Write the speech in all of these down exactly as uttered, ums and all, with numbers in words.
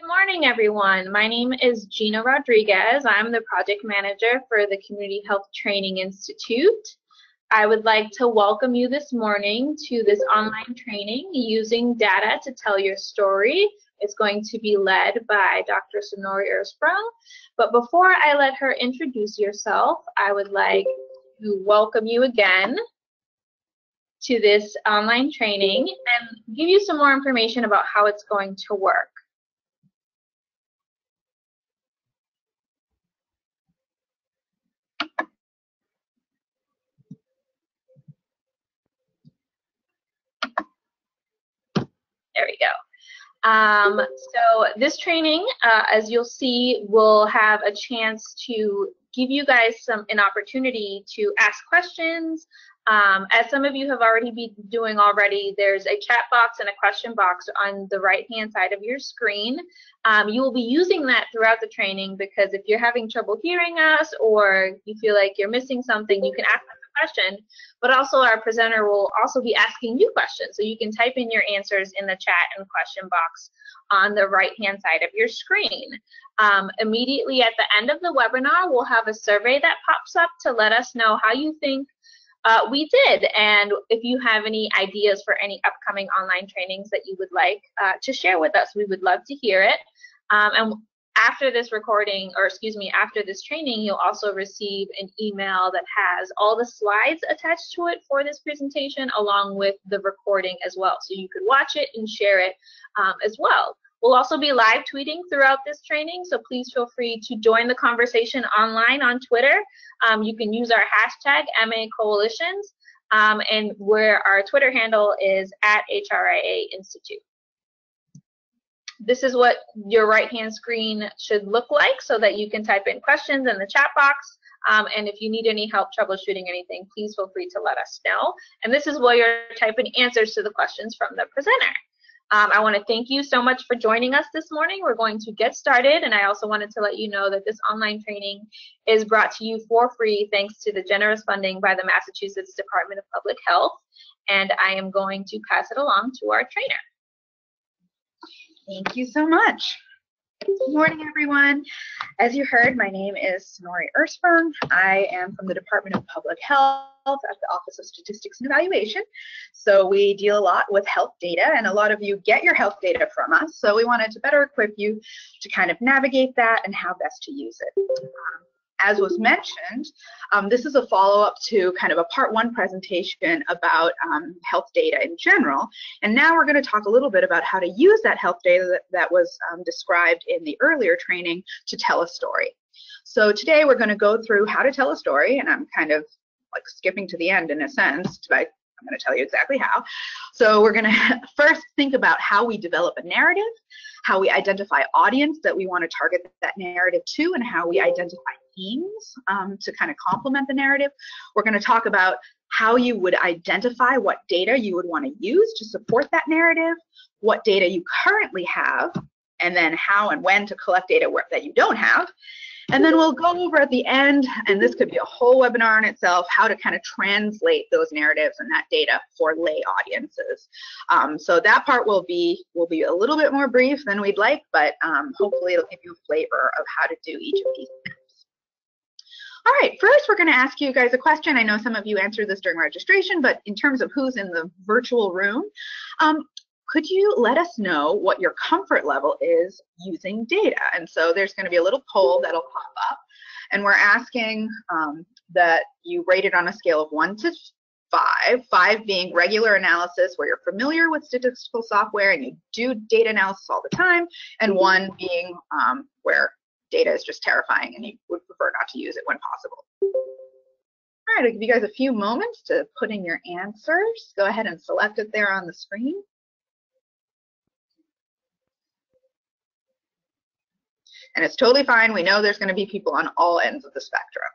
Good morning, everyone. My name is Gina Rodriguez. I'm the project manager for the Community Health Training Institute. I would like to welcome you this morning to this online training, Using Data to Tell Your Story. It's going to be led by Doctor Sonori Ersberg. But before I let her introduce herself, I would like to welcome you again to this online training and give you some more information about how it's going to work. There we go. Um, so this training, uh, as you'll see, will have a chance to give you guys some an opportunity to ask questions. Um, as some of you have already been doing already, there's a chat box and a question box on the right-hand side of your screen. Um, you will be using that throughout the training, because if you're having trouble hearing us or you feel like you're missing something, you can ask us a question, but also our presenter will also be asking you questions. So you can type in your answers in the chat and question box on the right-hand side of your screen. Um, immediately at the end of the webinar, we'll have a survey that pops up to let us know how you think Uh, we did, and if you have any ideas for any upcoming online trainings that you would like uh, to share with us, we would love to hear it. Um, and after this recording, or excuse me, after this training, you'll also receive an email that has all the slides attached to it for this presentation, along with the recording as well, so you could watch it and share it um, as well. We'll also be live tweeting throughout this training, so please feel free to join the conversation online on Twitter. Um, you can use our hashtag MACoalitions, um, and where our Twitter handle is at H R I A Institute. This is what your right-hand screen should look like, so that you can type in questions in the chat box. Um, and if you need any help troubleshooting anything, please feel free to let us know. And this is where you're typing answers to the questions from the presenter. Um, I want to thank you so much for joining us this morning. We're going to get started, and I also wanted to let you know that this online training is brought to you for free thanks to the generous funding by the Massachusetts Department of Public Health, and I am going to pass it along to our trainer. Thank you so much. Good morning, everyone. As you heard, my name is Sanouri Ursprung. I am from the Department of Public Health at the Office of Statistics and Evaluation. So we deal a lot with health data, and a lot of you get your health data from us. So we wanted to better equip you to kind of navigate that and how best to use it. Um, as was mentioned, um, this is a follow-up to kind of a part one presentation about um, health data in general. And now we're going to talk a little bit about how to use that health data that, that was um, described in the earlier training to tell a story. So today we're going to go through how to tell a story, and I'm kind of like skipping to the end in a sense, but I'm going to tell you exactly how. So we're going to first think about how we develop a narrative, how we identify audience that we want to target that narrative to, and how we identify themes um, to kind of complement the narrative. We're going to talk about how you would identify what data you would want to use to support that narrative, what data you currently have, and then how and when to collect data that you don't have. And then we'll go over at the end, and this could be a whole webinar in itself, how to kind of translate those narratives and that data for lay audiences. Um, so that part will be will be a little bit more brief than we'd like, but um, hopefully it'll give you a flavor of how to do each of these steps. All right, first we're going to ask you guys a question. I know some of you answered this during registration, but in terms of who's in the virtual room, um, could you let us know what your comfort level is using data? And so there's going to be a little poll that'll pop up, and we're asking um, that you rate it on a scale of one to five, five being regular analysis where you're familiar with statistical software and you do data analysis all the time, and one being um, where data is just terrifying and you would prefer not to use it when possible. All right, I'll give you guys a few moments to put in your answers. Go ahead and select it there on the screen. And it's totally fine. We know there's going to be people on all ends of the spectrum.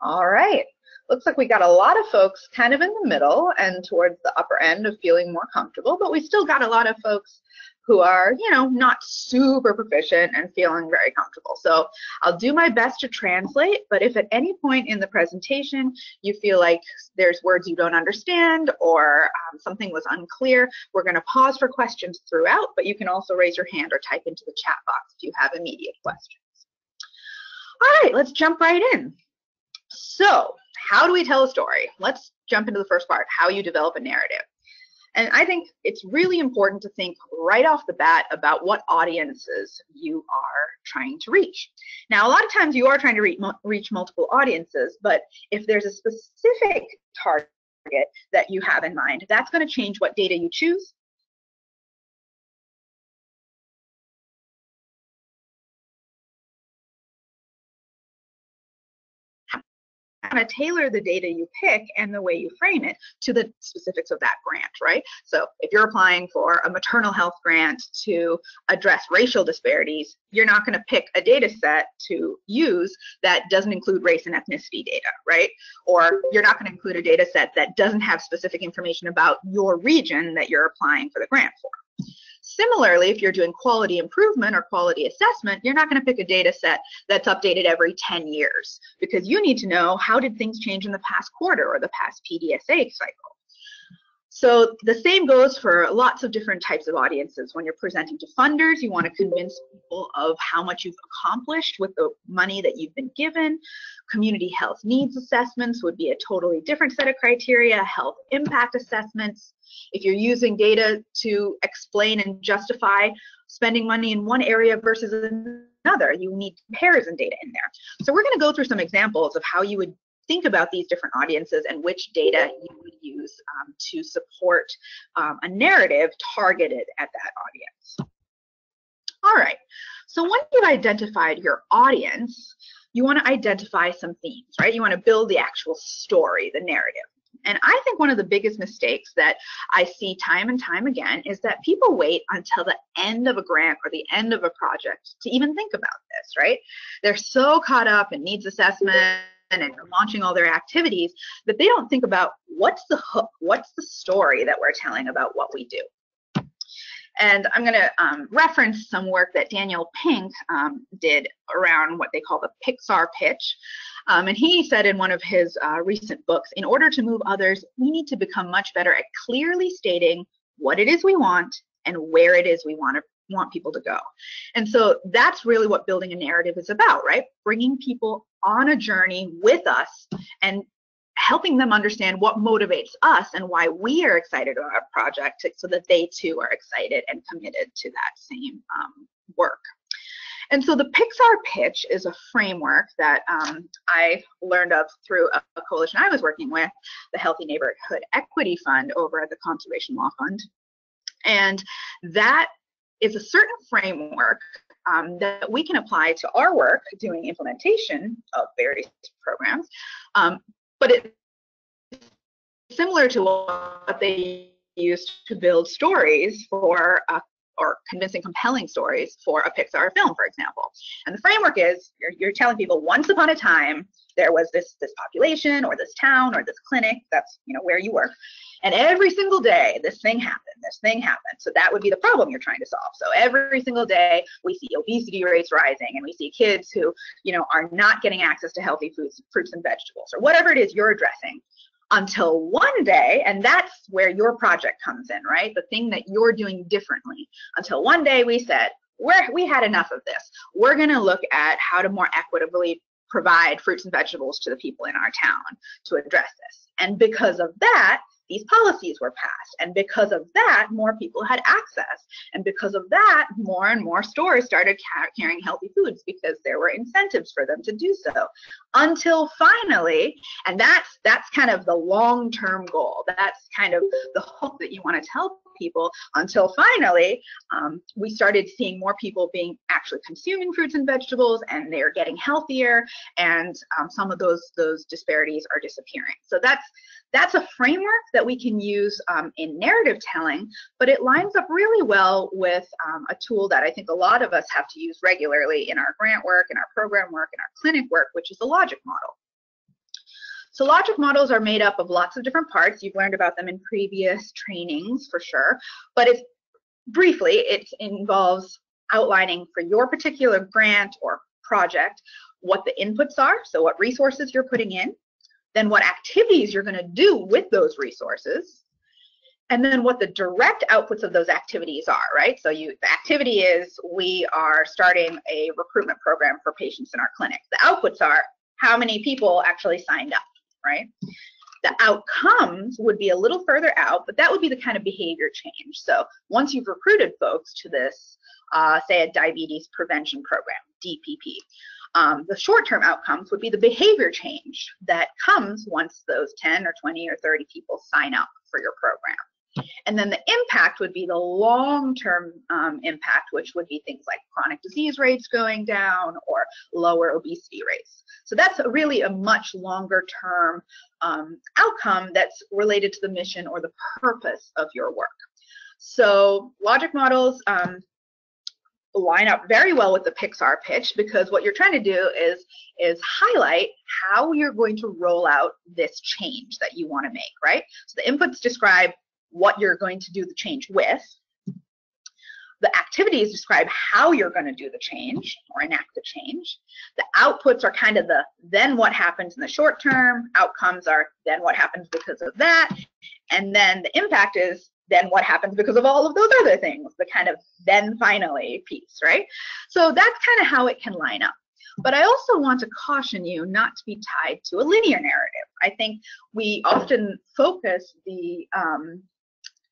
All right. looks like we got a lot of folks kind of in the middle and towards the upper end of feeling more comfortable, but we still got a lot of folks who are, you know, not super proficient and feeling very comfortable. So I'll do my best to translate, but if at any point in the presentation you feel like there's words you don't understand or um, something was unclear, we're gonna pause for questions throughout, but you can also raise your hand or type into the chat box if you have immediate questions. All right, let's jump right in. So how do we tell a story? Let's jump into the first part, how you develop a narrative. And I think it's really important to think right off the bat about what audiences you are trying to reach. Now, a lot of times you are trying to reach, reach multiple audiences, but if there's a specific target that you have in mind, that's going to change what data you choose. To tailor the data you pick and the way you frame it to the specifics of that grant, right? So if you're applying for a maternal health grant to address racial disparities, you're not going to pick a data set to use that doesn't include race and ethnicity data, right? Or you're not going to include a data set that doesn't have specific information about your region that you're applying for the grant for. Similarly, if you're doing quality improvement or quality assessment, you're not going to pick a data set that's updated every ten years because you need to know how did things change in the past quarter or the past P D S A cycle. So the same goes for lots of different types of audiences. When you're presenting to funders, you want to convince people of how much you've accomplished with the money that you've been given. Community health needs assessments would be a totally different set of criteria, health impact assessments. If you're using data to explain and justify spending money in one area versus another, you need comparison data in there. So we're going to go through some examples of how you would think about these different audiences and which data you would use um, to support um, a narrative targeted at that audience. All right, so once you've identified your audience, you want to identify some themes, right? You want to build the actual story, the narrative. And I think one of the biggest mistakes that I see time and time again is that people wait until the end of a grant or the end of a project to even think about this, right? They're so caught up in needs assessment and launching all their activities that they don't think about what's the hook, what's the story that we're telling about what we do. And I'm going to um, reference some work that Daniel Pink um, did around what they call the Pixar pitch. Um, and he said in one of his uh, recent books, in order to move others, we need to become much better at clearly stating what it is we want and where it is we want to want people to go. And so that's really what building a narrative is about, right? Bringing people on a journey with us and helping them understand what motivates us and why we are excited about our project so that they too are excited and committed to that same um, work. And so the Pixar pitch is a framework that um, I learned of through a, a coalition I was working with, the Healthy Neighborhood Equity Fund over at the Conservation Law Fund. And that is a certain framework Um, that we can apply to our work doing implementation of various programs, um, but it's similar to what they used to build stories for, uh, or convincing compelling stories for a Pixar film, for example. And the framework is you're, you're telling people once upon a time there was this this population or this town or this clinic, that's you know where you work. And every single day, this thing happened, this thing happened. So that would be the problem you're trying to solve. So every single day, we see obesity rates rising, and we see kids who, you know, are not getting access to healthy foods, fruits and vegetables, or whatever it is you're addressing, until one day, and that's where your project comes in, right? The thing that you're doing differently. Until one day we said, we're, we had enough of this. We're going to look at how to more equitably provide fruits and vegetables to the people in our town to address this. And because of that, these policies were passed, and because of that, more people had access, and because of that, more and more stores started ca carrying healthy foods because there were incentives for them to do so, until finally, and that's that's kind of the long-term goal, that's kind of the hope that you want to tell people, until finally um, we started seeing more people being actually consuming fruits and vegetables, and they're getting healthier, and um, some of those those disparities are disappearing. So that's that's a framework that we can use um, in narrative telling, but it lines up really well with um, a tool that I think a lot of us have to use regularly in our grant work, in our program work, in our clinic work, which is the logic model. So logic models are made up of lots of different parts. You've learned about them in previous trainings for sure, but it's briefly, it involves outlining for your particular grant or project what the inputs are, so what resources you're putting in, then what activities you're going to do with those resources, and then what the direct outputs of those activities are, right? So you, the activity is we are starting a recruitment program for patients in our clinic. The outputs are how many people actually signed up, right? The outcomes would be a little further out, but that would be the kind of behavior change. So once you've recruited folks to this, uh, say a diabetes prevention program, D P P, Um, the short-term outcomes would be the behavior change that comes once those ten or twenty or thirty people sign up for your program. And then the impact would be the long-term um, impact, which would be things like chronic disease rates going down or lower obesity rates. So that's really a much longer-term um, outcome that's related to the mission or the purpose of your work. So logic models um, line up very well with the Pixar pitch, because what you're trying to do is is highlight how you're going to roll out this change that you want to make, right? So the inputs describe what you're going to do the change with. The activities describe how you're going to do the change or enact the change. The outputs are kind of the then what happens in the short term. Outcomes are then what happens because of that. And then the impact is then what happens because of all of those other things, the kind of then finally piece, right? So that's kind of how it can line up. But I also want to caution you not to be tied to a linear narrative. I think we often focus the um,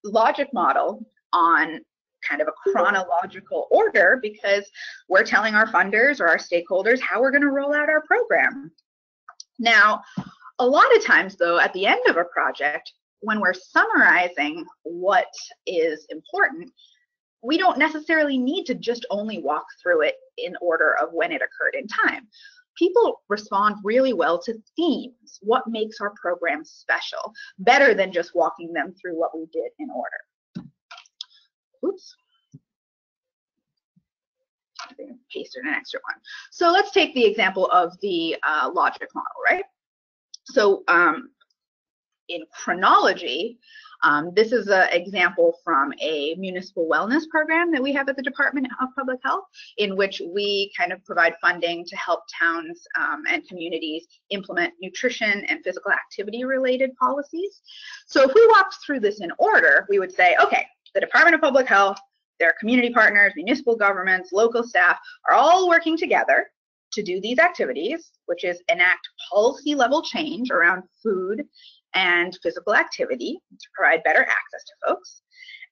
logic model on kind of a chronological order because we're telling our funders or our stakeholders how we're going to roll out our program. Now, a lot of times, though, at the end of a project, when we're summarizing what is important, we don't necessarily need to just only walk through it in order of when it occurred in time. People respond really well to themes, what makes our program special, better than just walking them through what we did in order. Oops. I think I pasted an extra one. So let's take the example of the uh, logic model, right? So, um, in chronology, um, this is an example from a municipal wellness program that we have at the Department of Public Health, in which we kind of provide funding to help towns um, and communities implement nutrition and physical activity related policies. So if we walked through this in order, we would say, okay, the Department of Public Health, their community partners, municipal governments, local staff are all working together to do these activities, which is enact policy level change around food and physical activity to provide better access to folks.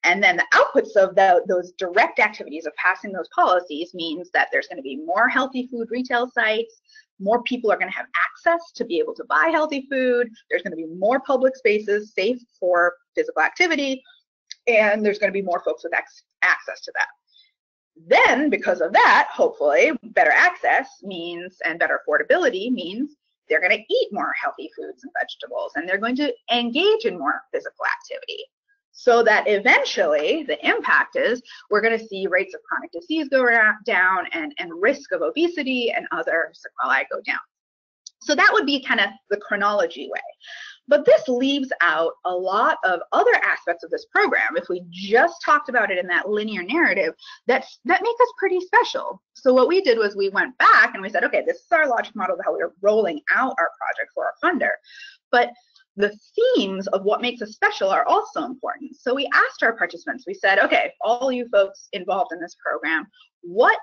And then the outputs of the, those direct activities of passing those policies means that there's going to be more healthy food retail sites, more people are going to have access to be able to buy healthy food, there's going to be more public spaces safe for physical activity, and there's going to be more folks with access to that. Then, because of that, hopefully, better access means, and better affordability means, they're going to eat more healthy foods and vegetables, and they're going to engage in more physical activity, so that eventually the impact is we're going to see rates of chronic disease go down and, and risk of obesity and other sequelae go down. So that would be kind of the chronology way. But this leaves out a lot of other aspects of this program. If we just talked about it in that linear narrative, that's, that makes us pretty special. So what we did was we went back and we said, okay, this is our logic model of how we're rolling out our project for our funder. But the themes of what makes us special are also important. So we asked our participants, we said, okay, all you folks involved in this program, what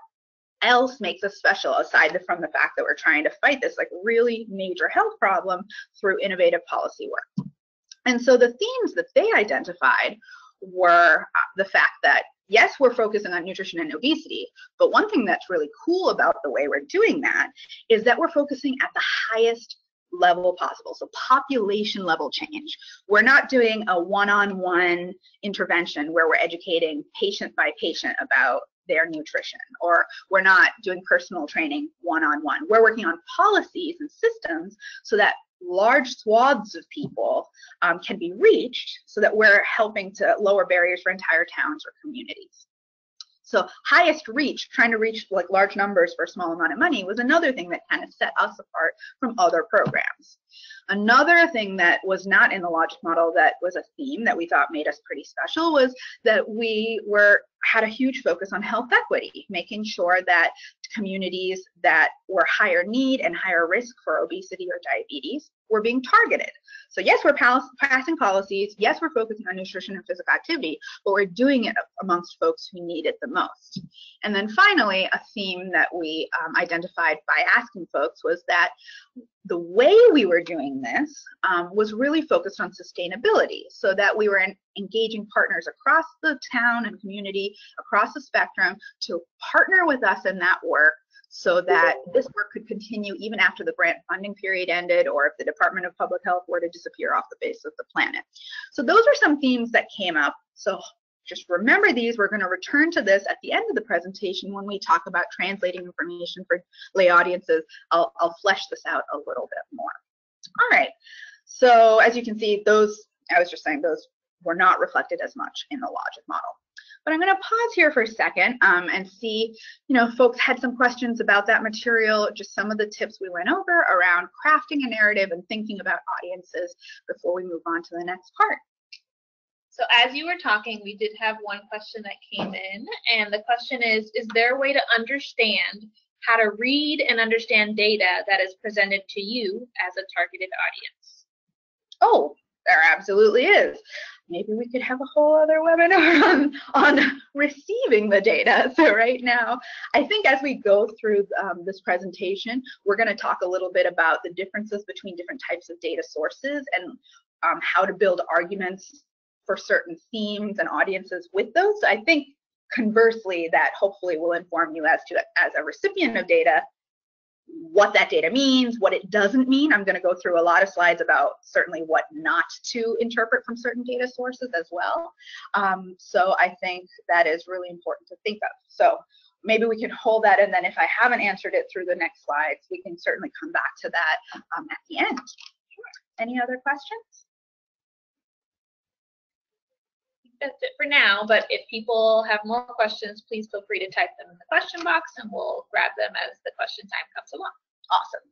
else makes us special aside from the fact that we're trying to fight this like really major health problem through innovative policy work? And so the themes that they identified were the fact that yes, we're focusing on nutrition and obesity, but one thing that's really cool about the way we're doing that is that we're focusing at the highest level possible, so population level change. We're not doing a one-on-one intervention where we're educating patient by patient about their nutrition, or we're not doing personal training one-on-one. We're working on policies and systems so that large swaths of people um, can be reached, so that we're helping to lower barriers for entire towns or communities. So highest reach, trying to reach like large numbers for a small amount of money, was another thing that kind of set us apart from other programs. Another thing that was not in the logic model that was a theme that we thought made us pretty special was that we were had a huge focus on health equity, making sure that communities that were higher need and higher risk for obesity or diabetes were being targeted. So yes, we're passing policies, yes, we're focusing on nutrition and physical activity, but we're doing it amongst folks who need it the most. And then finally, a theme that we um, identified by asking folks was that the way we were doing this um, was really focused on sustainability, so that we were in, engaging partners across the town and community, across the spectrum, to partner with us in that work so that this work could continue even after the grant funding period ended, or if the Department of Public Health were to disappear off the face of the planet. So those are some themes that came up. So just remember these. We're going to return to this at the end of the presentation when we talk about translating information for lay audiences. I'll, I'll flesh this out a little bit more. All right. So as you can see, those, I was just saying, those were not reflected as much in the logic model. But I'm going to pause here for a second um, and see, you know, folks had some questions about that material, just some of the tips we went over around crafting a narrative and thinking about audiences before we move on to the next part. So as you were talking, we did have one question that came in, and the question is, is there a way to understand how to read and understand data that is presented to you as a targeted audience? Oh, there absolutely is. Maybe we could have a whole other webinar on, on receiving the data. So right now, I think as we go through um, this presentation, we're going to talk a little bit about the differences between different types of data sources and um, how to build arguments for certain themes and audiences with those. So I think conversely, that hopefully will inform you as to, as a recipient of data, what that data means, what it doesn't mean. I'm going to go through a lot of slides about certainly what not to interpret from certain data sources as well. Um, so I think that is really important to think of. So maybe we can hold that, and then if I haven't answered it through the next slides, we can certainly come back to that um, at the end. Sure. Any other questions? That's it for now, but if people have more questions, please feel free to type them in the question box and we'll grab them as the question time comes along. Awesome.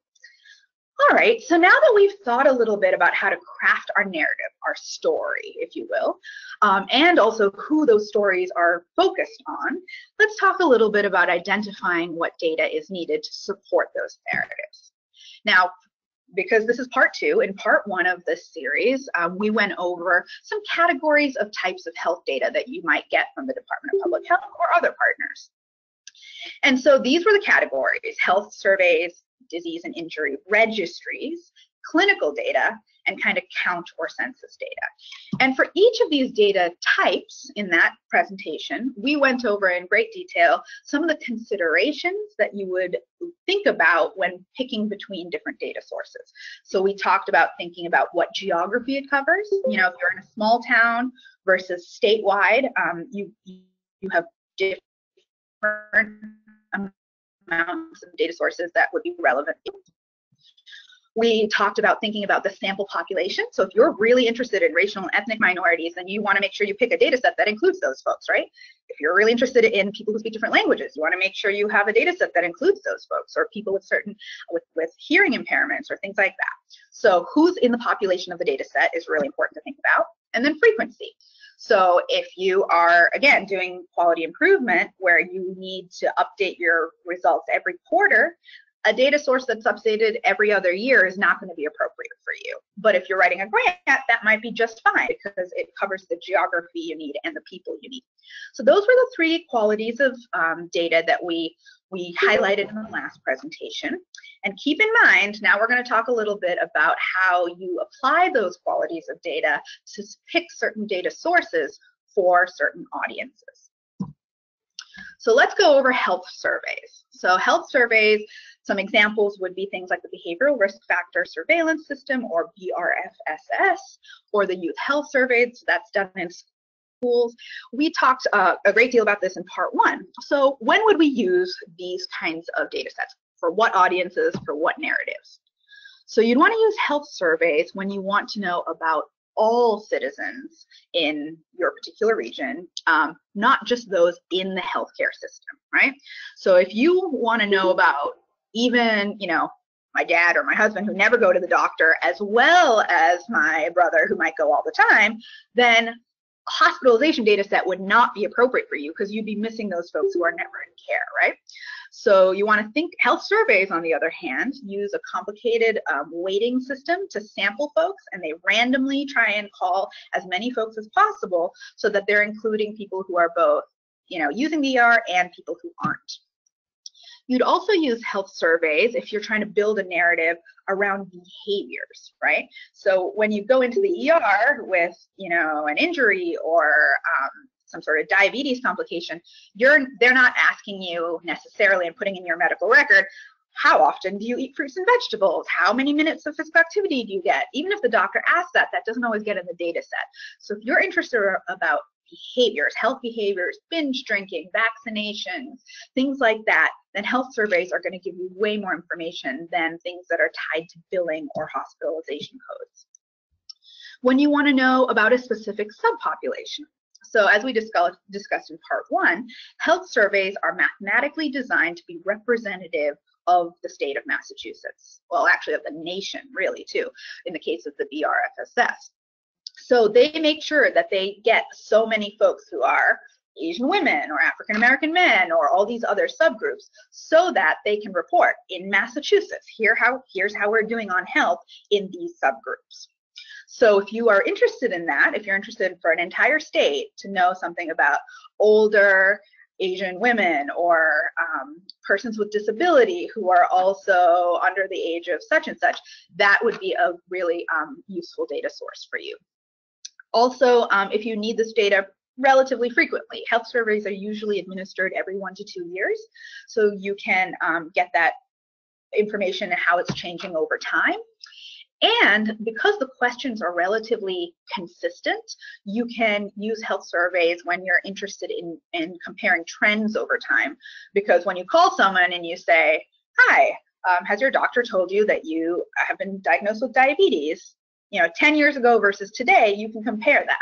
All right, so now that we've thought a little bit about how to craft our narrative, our story, if you will, um, and also who those stories are focused on, let's talk a little bit about identifying what data is needed to support those narratives. Now, because this is part two, in part one of this series, um, we went over some categories of types of health data that you might get from the Department of Public Health or other partners. And so these were the categories: health surveys, disease and injury registries, clinical data, and kind of count or census data. And for each of these data types in that presentation, we went over in great detail some of the considerations that you would think about when picking between different data sources. So we talked about thinking about what geography it covers. You know, if you're in a small town versus statewide, um, you, you have different amounts of data sources that would be relevant. We talked about thinking about the sample population. So if you're really interested in racial and ethnic minorities, then you want to make sure you pick a data set that includes those folks, right? If you're really interested in people who speak different languages, you want to make sure you have a data set that includes those folks, or people with certain with, with hearing impairments or things like that. So who's in the population of the data set is really important to think about. And then frequency. So if you are, again, doing quality improvement where you need to update your results every quarter, a data source that's updated every other year is not going to be appropriate for you. But if you're writing a grant, that might be just fine because it covers the geography you need and the people you need. So those were the three qualities of um, data that we, we highlighted in the last presentation. And keep in mind, now we're going to talk a little bit about how you apply those qualities of data to pick certain data sources for certain audiences. So let's go over health surveys. So health surveys, some examples would be things like the Behavioral Risk Factor Surveillance System, or B R F S S, or the Youth Health Survey, so that's done in schools. We talked uh, a great deal about this in part one. So when would we use these kinds of data sets? For what audiences, for what narratives? So you'd want to use health surveys when you want to know about all citizens in your particular region, um, not just those in the healthcare system, right? So if you want to know about even, you know, my dad or my husband who never go to the doctor, as well as my brother who might go all the time, then a hospitalization data set would not be appropriate for you because you'd be missing those folks who are never in care, right? So you want to think. Health surveys, on the other hand, use a complicated um, weighting system to sample folks, and they randomly try and call as many folks as possible so that they're including people who are both, you know, using the E R and people who aren't. You'd also use health surveys if you're trying to build a narrative around behaviors, right? So when you go into the E R with, you know, an injury or um, some sort of diabetes complication, you're they're not asking you necessarily and putting in your medical record, how often do you eat fruits and vegetables? How many minutes of physical activity do you get? Even if the doctor asks that, that doesn't always get in the data set. So if you're interested about behaviors, health behaviors, binge drinking, vaccinations, things like that, then health surveys are going to give you way more information than things that are tied to billing or hospitalization codes. When you want to know about a specific subpopulation. So as we discussed in part one, health surveys are mathematically designed to be representative of the state of Massachusetts. Well, actually of the nation, really, too, in the case of the B R F S S. So they make sure that they get so many folks who are Asian women or African American men or all these other subgroups so that they can report in Massachusetts, here how, here's how we're doing on health in these subgroups. So if you are interested in that, if you're interested for an entire state to know something about older Asian women or um, persons with disability who are also under the age of such and such, that would be a really um, useful data source for you. Also, um, if you need this data relatively frequently, health surveys are usually administered every one to two years, so you can um, get that information and how it's changing over time. And because the questions are relatively consistent, you can use health surveys when you're interested in, in comparing trends over time. Because when you call someone and you say, hi, um, has your doctor told you that you have been diagnosed with diabetes? You know, ten years ago versus today, you can compare that.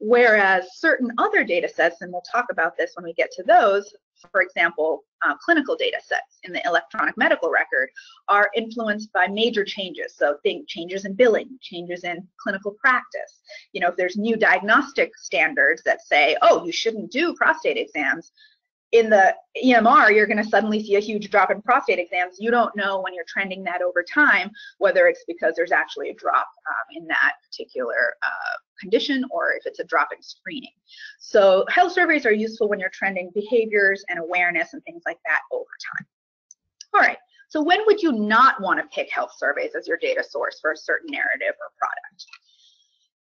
Whereas certain other data sets, and we'll talk about this when we get to those, for example, uh, clinical data sets in the electronic medical record are influenced by major changes. So think changes in billing, changes in clinical practice. You know, if there's new diagnostic standards that say, oh, you shouldn't do prostate exams, in the E M R, you're going to suddenly see a huge drop in prostate exams. You don't know when you're trending that over time, whether it's because there's actually a drop um, in that particular uh, condition or if it's a drop in screening. So health surveys are useful when you're trending behaviors and awareness and things like that over time. All right, so when would you not want to pick health surveys as your data source for a certain narrative or product?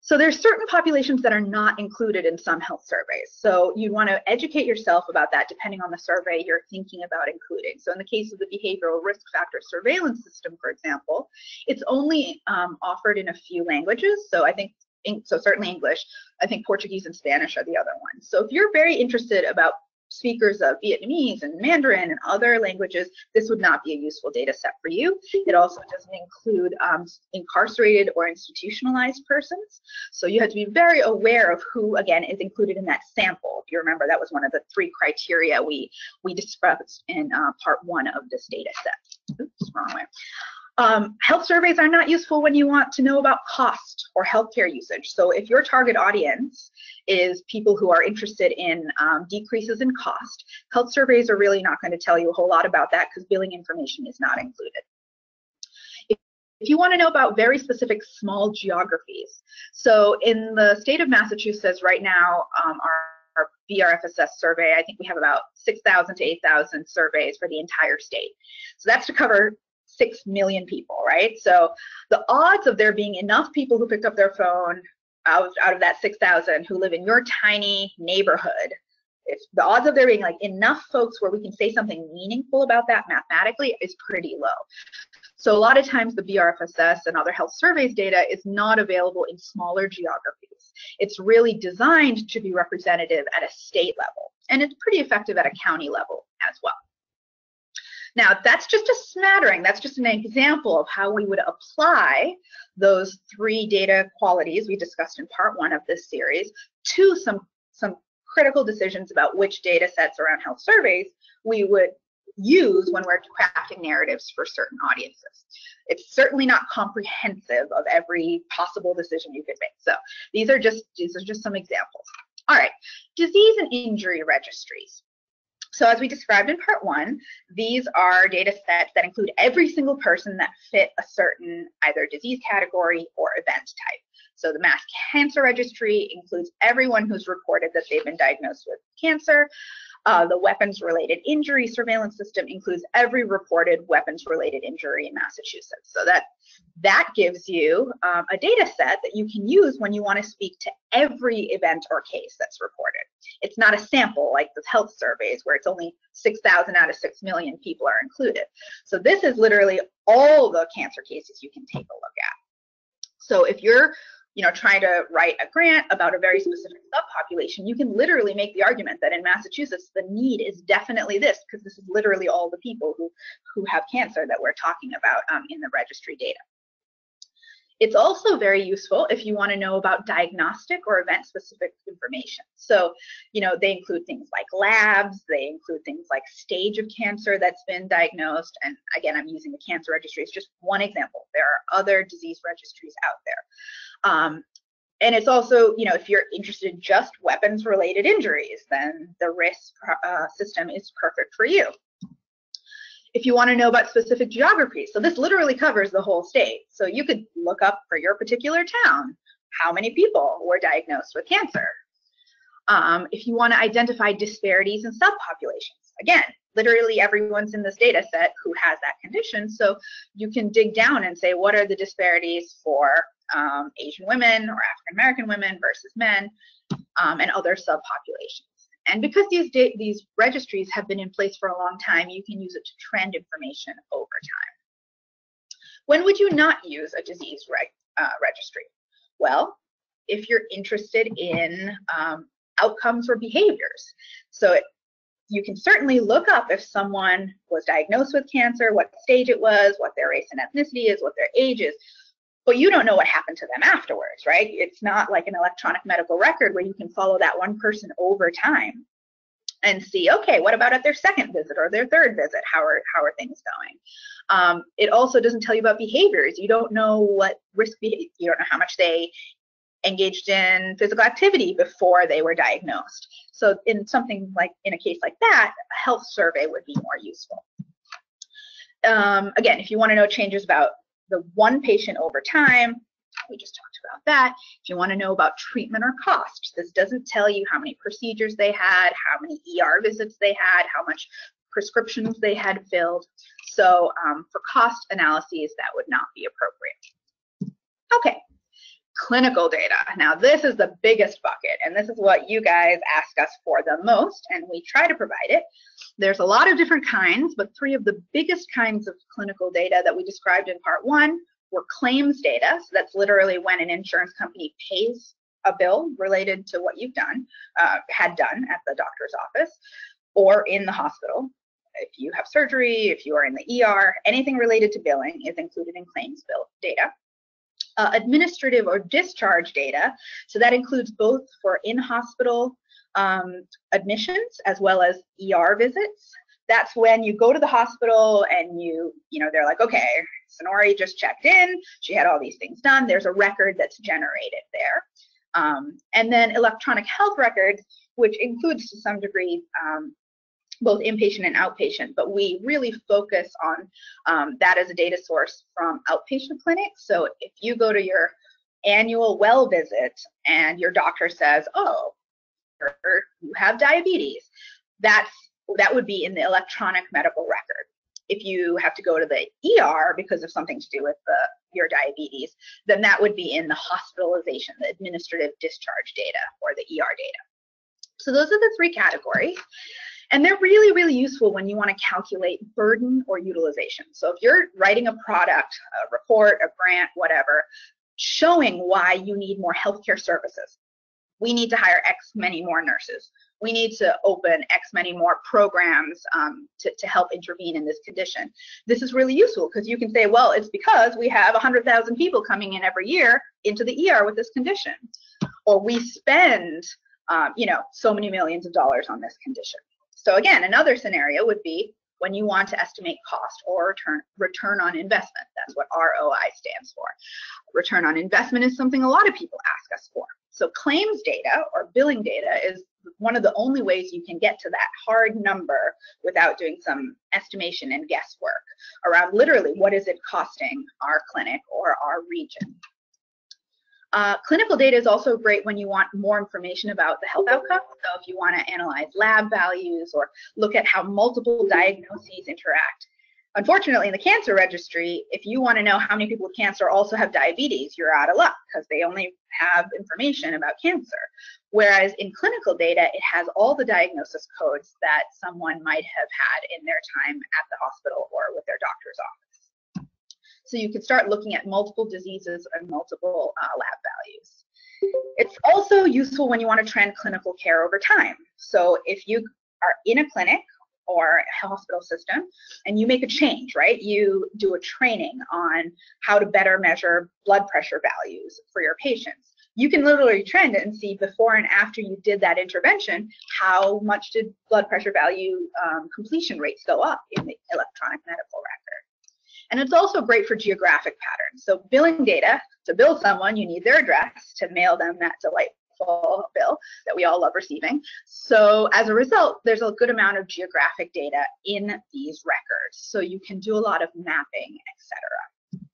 So there's certain populations that are not included in some health surveys. So you want to educate yourself about that depending on the survey you're thinking about including. So in the case of the Behavioral Risk Factor Surveillance System, for example, it's only um, offered in a few languages. So I think, so certainly English, I think Portuguese and Spanish are the other ones. So if you're very interested about speakers of Vietnamese and Mandarin and other languages, this would not be a useful data set for you. It also doesn't include um, incarcerated or institutionalized persons. So you have to be very aware of who, again, is included in that sample. If you remember, that was one of the three criteria we, we discussed in uh, part one of this data set. Oops, wrong way. Um, health surveys are not useful when you want to know about cost or healthcare usage. So if your target audience is people who are interested in um, decreases in cost, health surveys are really not going to tell you a whole lot about that because billing information is not included. If you want to know about very specific small geographies, so in the state of Massachusetts right now, um, our Our B R F S S survey, I think we have about six thousand to eight thousand surveys for the entire state. So that's to cover six million people, right? So the odds of there being enough people who picked up their phone out, out of that six thousand who live in your tiny neighborhood, if the odds of there being like enough folks where we can say something meaningful about that mathematically is pretty low. So a lot of times the B R F S S and other health surveys data is not available in smaller geographies. It's really designed to be representative at a state level, and it's pretty effective at a county level as well. Now, that's just a smattering. That's just an example of how we would apply those three data qualities we discussed in part one of this series to some, some critical decisions about which data sets around health surveys we would use when we're crafting narratives for certain audiences. It's certainly not comprehensive of every possible decision you could make. So these are just, these are just some examples. All right, disease and injury registries. So as we described in part one, these are data sets that include every single person that fit a certain either disease category or event type. So the Mass Cancer Registry includes everyone who's reported that they've been diagnosed with cancer. Uh, the Weapons Related Injury Surveillance System includes every reported weapons related injury in Massachusetts. So that, that gives you um, a data set that you can use when you want to speak to every event or case that's reported. It's not a sample like the health surveys where it's only six thousand out of six million people are included. So this is literally all the cancer cases you can take a look at. So if you're you know, trying to write a grant about a very specific subpopulation, you can literally make the argument that in Massachusetts, the need is definitely this, because this is literally all the people who, who have cancer that we're talking about um, in the registry data. It's also very useful if you want to know about diagnostic or event-specific information. So, you know, they include things like labs, they include things like stage of cancer that's been diagnosed, and again, I'm using the cancer registry as just one example. There are other disease registries out there. Um, and it's also, you know, if you're interested in just weapons-related injuries, then the RISC uh, system is perfect for you. If you want to know about specific geographies, so this literally covers the whole state. So you could look up for your particular town, how many people were diagnosed with cancer. Um, if you want to identify disparities in subpopulations, again, literally everyone's in this data set who has that condition. So you can dig down and say, what are the disparities for um, Asian women or African-American women versus men um, and other subpopulations. And because these, these registries have been in place for a long time, you can use it to trend information over time. When would you not use a disease reg, uh, registry? Well, if you're interested in um, outcomes or behaviors. So it, you can certainly look up if someone was diagnosed with cancer, what stage it was, what their race and ethnicity is, what their age is. But you don't know what happened to them afterwards, right? It's not like an electronic medical record where you can follow that one person over time and see, okay, what about at their second visit or their third visit? How are, how are things going? Um, it also doesn't tell you about behaviors. You don't know what risk, you don't know how much they engaged in physical activity before they were diagnosed. So in something like, in a case like that, a health survey would be more useful. Um, again, if you want to know changes about the one patient over time, we just talked about that. If you want to know about treatment or cost, this doesn't tell you how many procedures they had, how many E R visits they had, how much prescriptions they had filled. So um, for cost analyses, that would not be appropriate. Okay, clinical data. Now this is the biggest bucket, and this is what you guys ask us for the most, and we try to provide it. There's a lot of different kinds, but three of the biggest kinds of clinical data that we described in part one were claims data. So that's literally when an insurance company pays a bill related to what you've done, uh, had done at the doctor's office or in the hospital. If you have surgery, if you are in the E R, anything related to billing is included in claims bill data. Uh, administrative or discharge data. So that includes both for in-hospital Um, admissions as well as E R visits. That's when you go to the hospital and you, you know, they're like, okay, Sonori just checked in. She had all these things done. There's a record that's generated there. Um, and then electronic health records, which includes to some degree um, both inpatient and outpatient, but we really focus on um, that as a data source from outpatient clinics. So if you go to your annual well visit and your doctor says, oh, or you have diabetes, that's, that would be in the electronic medical record. If you have to go to the E R because of something to do with the, your diabetes, then that would be in the hospitalization, the administrative discharge data or the E R data. So those are the three categories. And they're really, really useful when you want to calculate burden or utilization. So if you're writing a product, a report, a grant, whatever, showing why you need more healthcare services. We need to hire X many more nurses. we need to open X many more programs um, to, to help intervene in this condition. This is really useful because you can say, well, it's because we have one hundred thousand people coming in every year into the E R with this condition, or we spend um, you know, so many millions of dollars on this condition. So again, another scenario would be when you want to estimate cost or return, return on investment. That's what R O I stands for. Return on investment is something a lot of people ask us for. So claims data or billing data is one of the only ways you can get to that hard number without doing some estimation and guesswork around literally what is it costing our clinic or our region. Uh, clinical data is also great when you want more information about the health outcomes. So if you want to analyze lab values or look at how multiple diagnoses interact. Unfortunately, in the cancer registry, if you want to know how many people with cancer also have diabetes, you're out of luck because they only have information about cancer. Whereas in clinical data, it has all the diagnosis codes that someone might have had in their time at the hospital or with their doctor's office. So you can start looking at multiple diseases and multiple uh, lab values. It's also useful when you want to trend clinical care over time. So if you are in a clinic or a hospital system and you make a change, right? You do a training on how to better measure blood pressure values for your patients. You can literally trend it and see before and after you did that intervention, how much did blood pressure value um, completion rates go up in the electronic medical record. And it's also great for geographic patterns. So billing data, to bill someone, you need their address to mail them that delightful bill that we all love receiving. So as a result, there's a good amount of geographic data in these records. So you can do a lot of mapping, et cetera.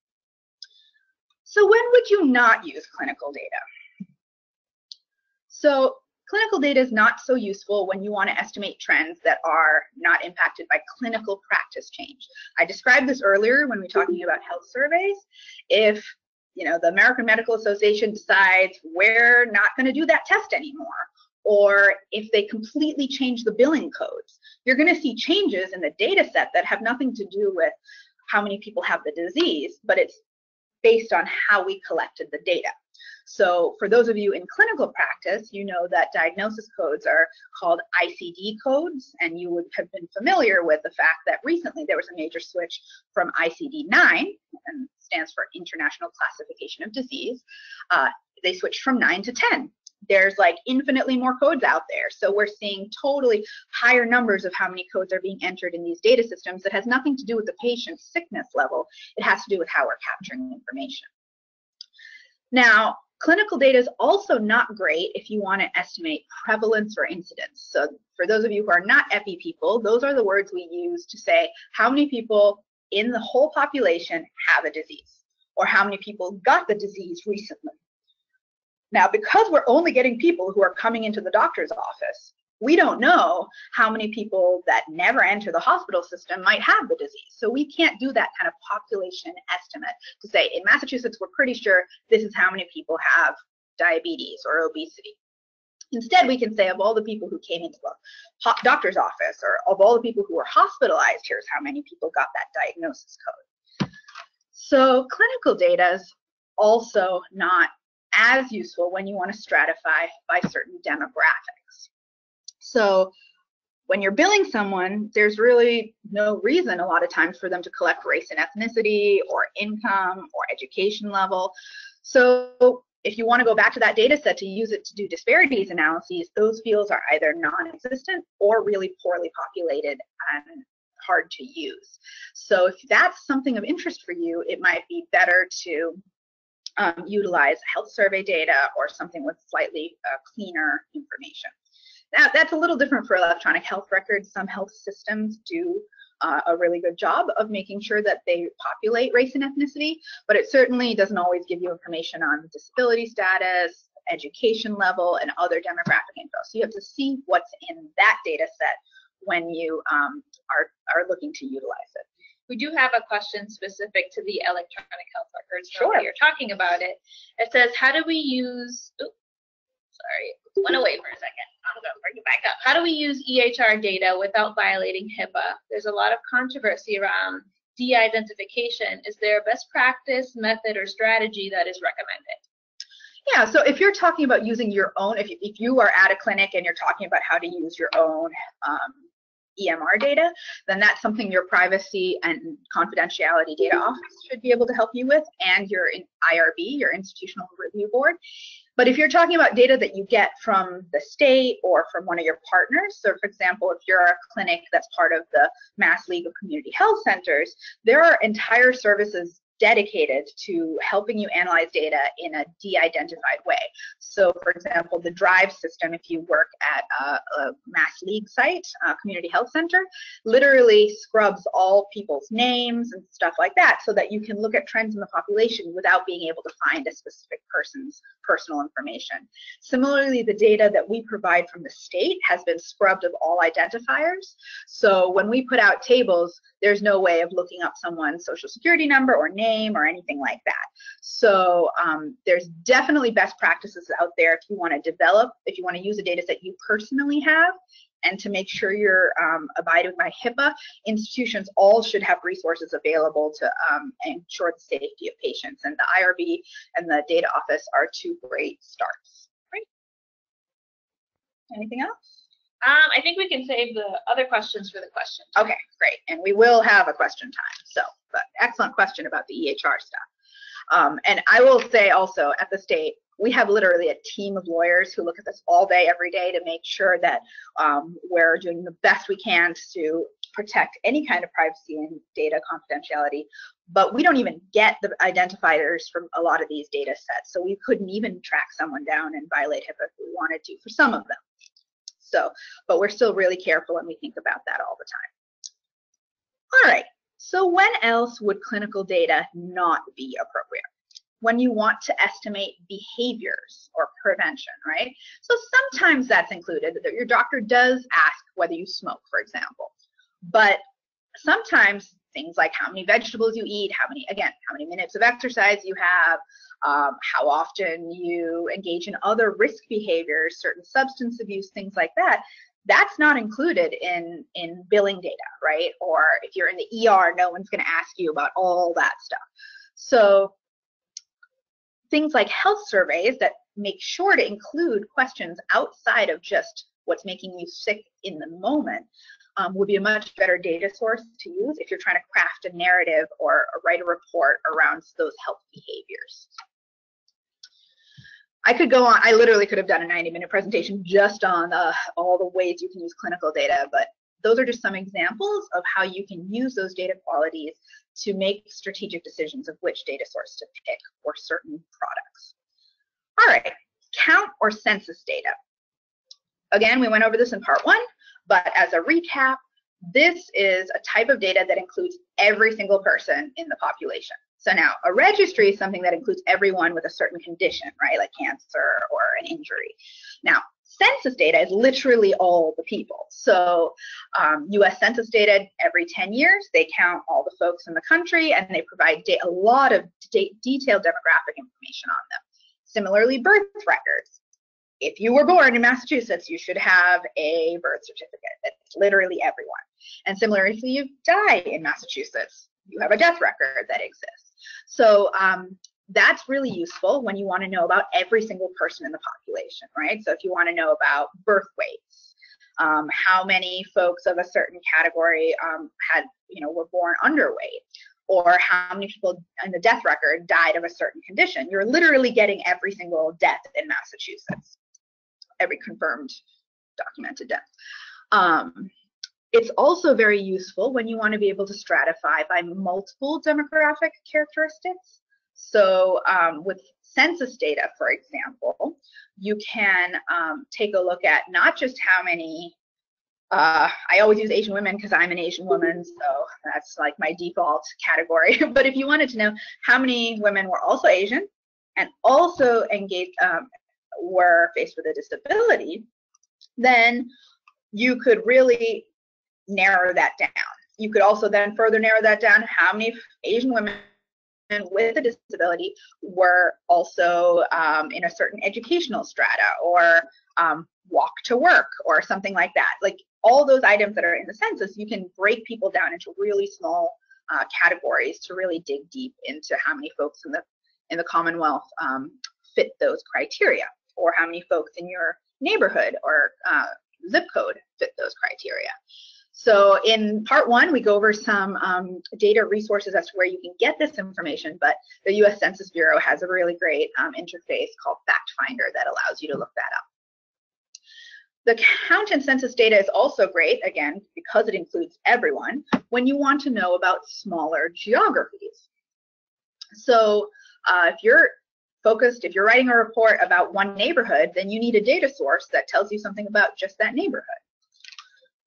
So when would you not use clinical data? So clinical data is not so useful when you want to estimate trends that are not impacted by clinical practice change. I described this earlier when we were talking about health surveys. If you know the American Medical Association decides we're not going to do that test anymore, or if they completely change the billing codes, you're going to see changes in the data set that have nothing to do with how many people have the disease, but it's based on how we collected the data. So for those of you in clinical practice, you know that diagnosis codes are called I C D codes, and you would have been familiar with the fact that recently there was a major switch from I C D nine, and stands for International Classification of Disease. Uh, they switched from nine to ten. There's like infinitely more codes out there. So we're seeing totally higher numbers of how many codes are being entered in these data systems that has nothing to do with the patient's sickness level. It has to do with how we're capturing information. Now, clinical data is also not great if you want to estimate prevalence or incidence. So for those of you who are not E P I people, those are the words we use to say how many people in the whole population have a disease, or how many people got the disease recently. Now, because we're only getting people who are coming into the doctor's office, we don't know how many people that never enter the hospital system might have the disease. So we can't do that kind of population estimate to say, in Massachusetts, we're pretty sure this is how many people have diabetes or obesity. Instead, we can say of all the people who came into the doctor's office, or of all the people who were hospitalized, here's how many people got that diagnosis code. So clinical data is also not as useful when you want to stratify by certain demographics. So when you're billing someone, there's really no reason a lot of times for them to collect race and ethnicity or income or education level. So if you want to go back to that data set to use it to do disparities analyses, those fields are either non-existent or really poorly populated and hard to use. So if that's something of interest for you, it might be better to Um, utilize health survey data or something with slightly uh, cleaner information. Now, that's a little different for electronic health records. Some health systems do uh, a really good job of making sure that they populate race and ethnicity, but it certainly doesn't always give you information on disability status, education level, and other demographic info. So you have to see what's in that data set when you um, are, are looking to utilize it. We do have a question specific to the electronic health records. Sure. You're talking about it. It says, how do we use, oops, sorry, went away for a second. I'm going to bring it back up. How do we use E H R data without violating HIPAA? There's a lot of controversy around de-identification. Is there a best practice, method, or strategy that is recommended? Yeah, so if you're talking about using your own, if you, if you are at a clinic and you're talking about how to use your own um, E M R data, then that's something your privacy and confidentiality data office should be able to help you with, and your I R B, your institutional review board. But if you're talking about data that you get from the state or from one of your partners, so for example, if you're a clinic that's part of the Mass League of Community Health Centers, there are entire services dedicated to helping you analyze data in a de-identified way. So for example, the Drive system, if you work at a, a Mass League site, a community health center, literally scrubs all people's names and stuff like that so that you can look at trends in the population without being able to find a specific person's personal information. Similarly, the data that we provide from the state has been scrubbed of all identifiers. So when we put out tables, there's no way of looking up someone's social security number or name or anything like that. So um, there's definitely best practices out there if you want to develop, if you want to use a data set you personally have, and to make sure you're um, abiding by HIPAA, institutions all should have resources available to um, ensure the safety of patients. And the I R B and the data office are two great starts. Great. Anything else? Um, I think we can save the other questions for the question time. Okay, great. And we will have a question time. So, but excellent question about the E H R stuff. Um, and I will say also at the state, we have literally a team of lawyers who look at this all day, every day to make sure that um, we're doing the best we can to protect any kind of privacy and data confidentiality. But we don't even get the identifiers from a lot of these data sets. So we couldn't even track someone down and violate HIPAA if we wanted to for some of them. So, but we're still really careful and we think about that all the time. All right, so when else would clinical data not be appropriate? When you want to estimate behaviors or prevention, right? So sometimes that's included, that your doctor does ask whether you smoke, for example. But sometimes things like how many vegetables you eat, how many, again, how many minutes of exercise you have, um, how often you engage in other risk behaviors, certain substance abuse, things like that, that's not included in, in billing data, right? Or if you're in the E R, no one's gonna ask you about all that stuff. So things like health surveys that make sure to include questions outside of just what's making you sick in the moment, Um, would be a much better data source to use if you're trying to craft a narrative or, or write a report around those health behaviors. I could go on, I literally could have done a ninety minute presentation just on the, all the ways you can use clinical data, but those are just some examples of how you can use those data qualities to make strategic decisions of which data source to pick for certain products. All right, count or census data. Again, we went over this in part one. But as a recap, this is a type of data that includes every single person in the population. So now a registry is something that includes everyone with a certain condition, right? Like cancer or an injury. Now, census data is literally all the people. So um, U S Census data, every ten years, they count all the folks in the country and they provide a lot of detailed demographic information on them. Similarly, birth records. If you were born in Massachusetts, you should have a birth certificate. That's literally everyone. And similarly, if you die in Massachusetts, you have a death record that exists. So um, that's really useful when you want to know about every single person in the population, right? So if you want to know about birth weights, um, how many folks of a certain category um, had, you know, were born underweight, or how many people in the death record died of a certain condition, you're literally getting every single death in Massachusetts. Every confirmed documented death. Um, it's also very useful when you want to be able to stratify by multiple demographic characteristics. So um, with census data, for example, you can um, take a look at not just how many, uh, I always use Asian women because I'm an Asian woman, so that's like my default category. But if you wanted to know how many women were also Asian and also engaged, um, were faced with a disability, then you could really narrow that down. You could also then further narrow that down how many Asian women with a disability were also um, in a certain educational strata or um, walk to work or something like that. Like all those items that are in the census, you can break people down into really small uh, categories to really dig deep into how many folks in the in the Commonwealth um, fit those criteria, or how many folks in your neighborhood or uh, zip code fit those criteria. So in part one, we go over some um, data resources as to where you can get this information, but the U S Census Bureau has a really great um, interface called FactFinder that allows you to look that up. The count and census data is also great, again, because it includes everyone, when you want to know about smaller geographies. So uh, if you're focused, if you're writing a report about one neighborhood, then you need a data source that tells you something about just that neighborhood.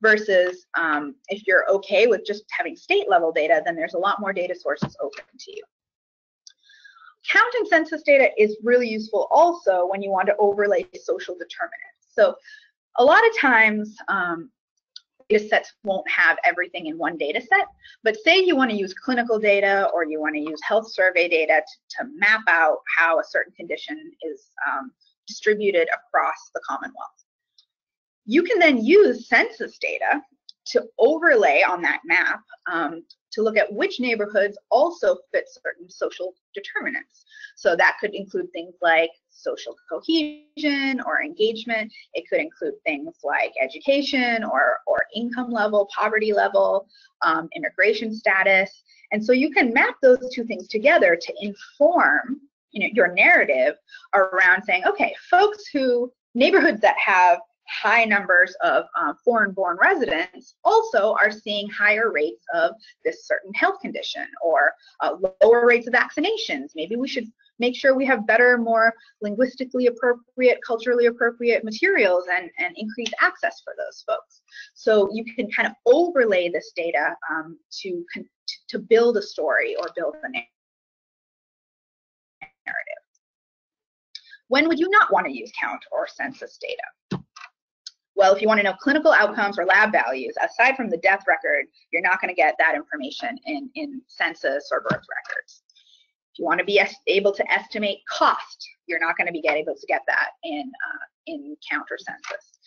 Versus um, if you're okay with just having state level data, then there's a lot more data sources open to you. Count and census data is really useful also when you want to overlay social determinants. So a lot of times um, data sets won't have everything in one data set, but say you want to use clinical data or you want to use health survey data to, to map out how a certain condition is um, distributed across the Commonwealth. You can then use census data to overlay on that map um, to look at which neighborhoods also fit certain social determinants. So that could include things like social cohesion or engagement. It could include things like education or, or income level, poverty level, um, immigration status. And so you can map those two things together to inform, you know, your narrative around saying, okay, folks who, neighborhoods that have high numbers of um, foreign-born residents also are seeing higher rates of this certain health condition or uh, lower rates of vaccinations. Maybe we should make sure we have better, more linguistically appropriate, culturally appropriate materials and, and increase access for those folks. So you can kind of overlay this data um, to, to build a story or build a narrative. When would you not want to use count or census data? Well, if you want to know clinical outcomes or lab values, aside from the death record, you're not going to get that information in, in census or birth records. If you want to be able to estimate cost, you're not going to be able to get that in, uh, in count or census.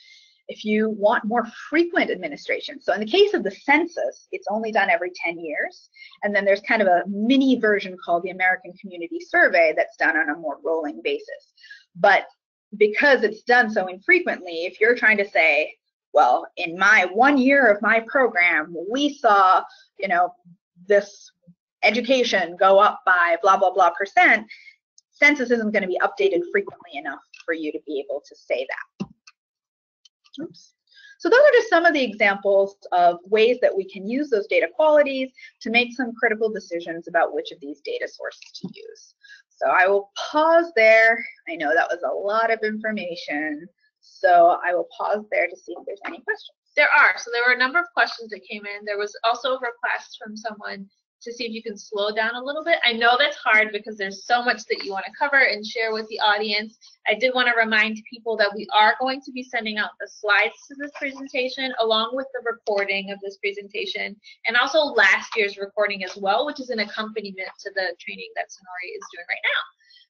If you want more frequent administration, so in the case of the census, it's only done every ten years, and then there's kind of a mini version called the American Community Survey that's done on a more rolling basis. But because it's done so infrequently, if you're trying to say, well, in my one year of my program, we saw, you know, this education go up by blah, blah, blah percent, census isn't going to be updated frequently enough for you to be able to say that. Oops. So those are just some of the examples of ways that we can use those data qualities to make some critical decisions about which of these data sources to use. So I will pause there. I know that was a lot of information, so I will pause there to see if there's any questions. There are. So there were a number of questions that came in. There was also a request from someone to see if you can slow down a little bit. I know that's hard because there's so much that you want to cover and share with the audience. I did want to remind people that we are going to be sending out the slides to this presentation along with the recording of this presentation and also last year's recording as well, which is an accompaniment to the training that Sonori is doing right now.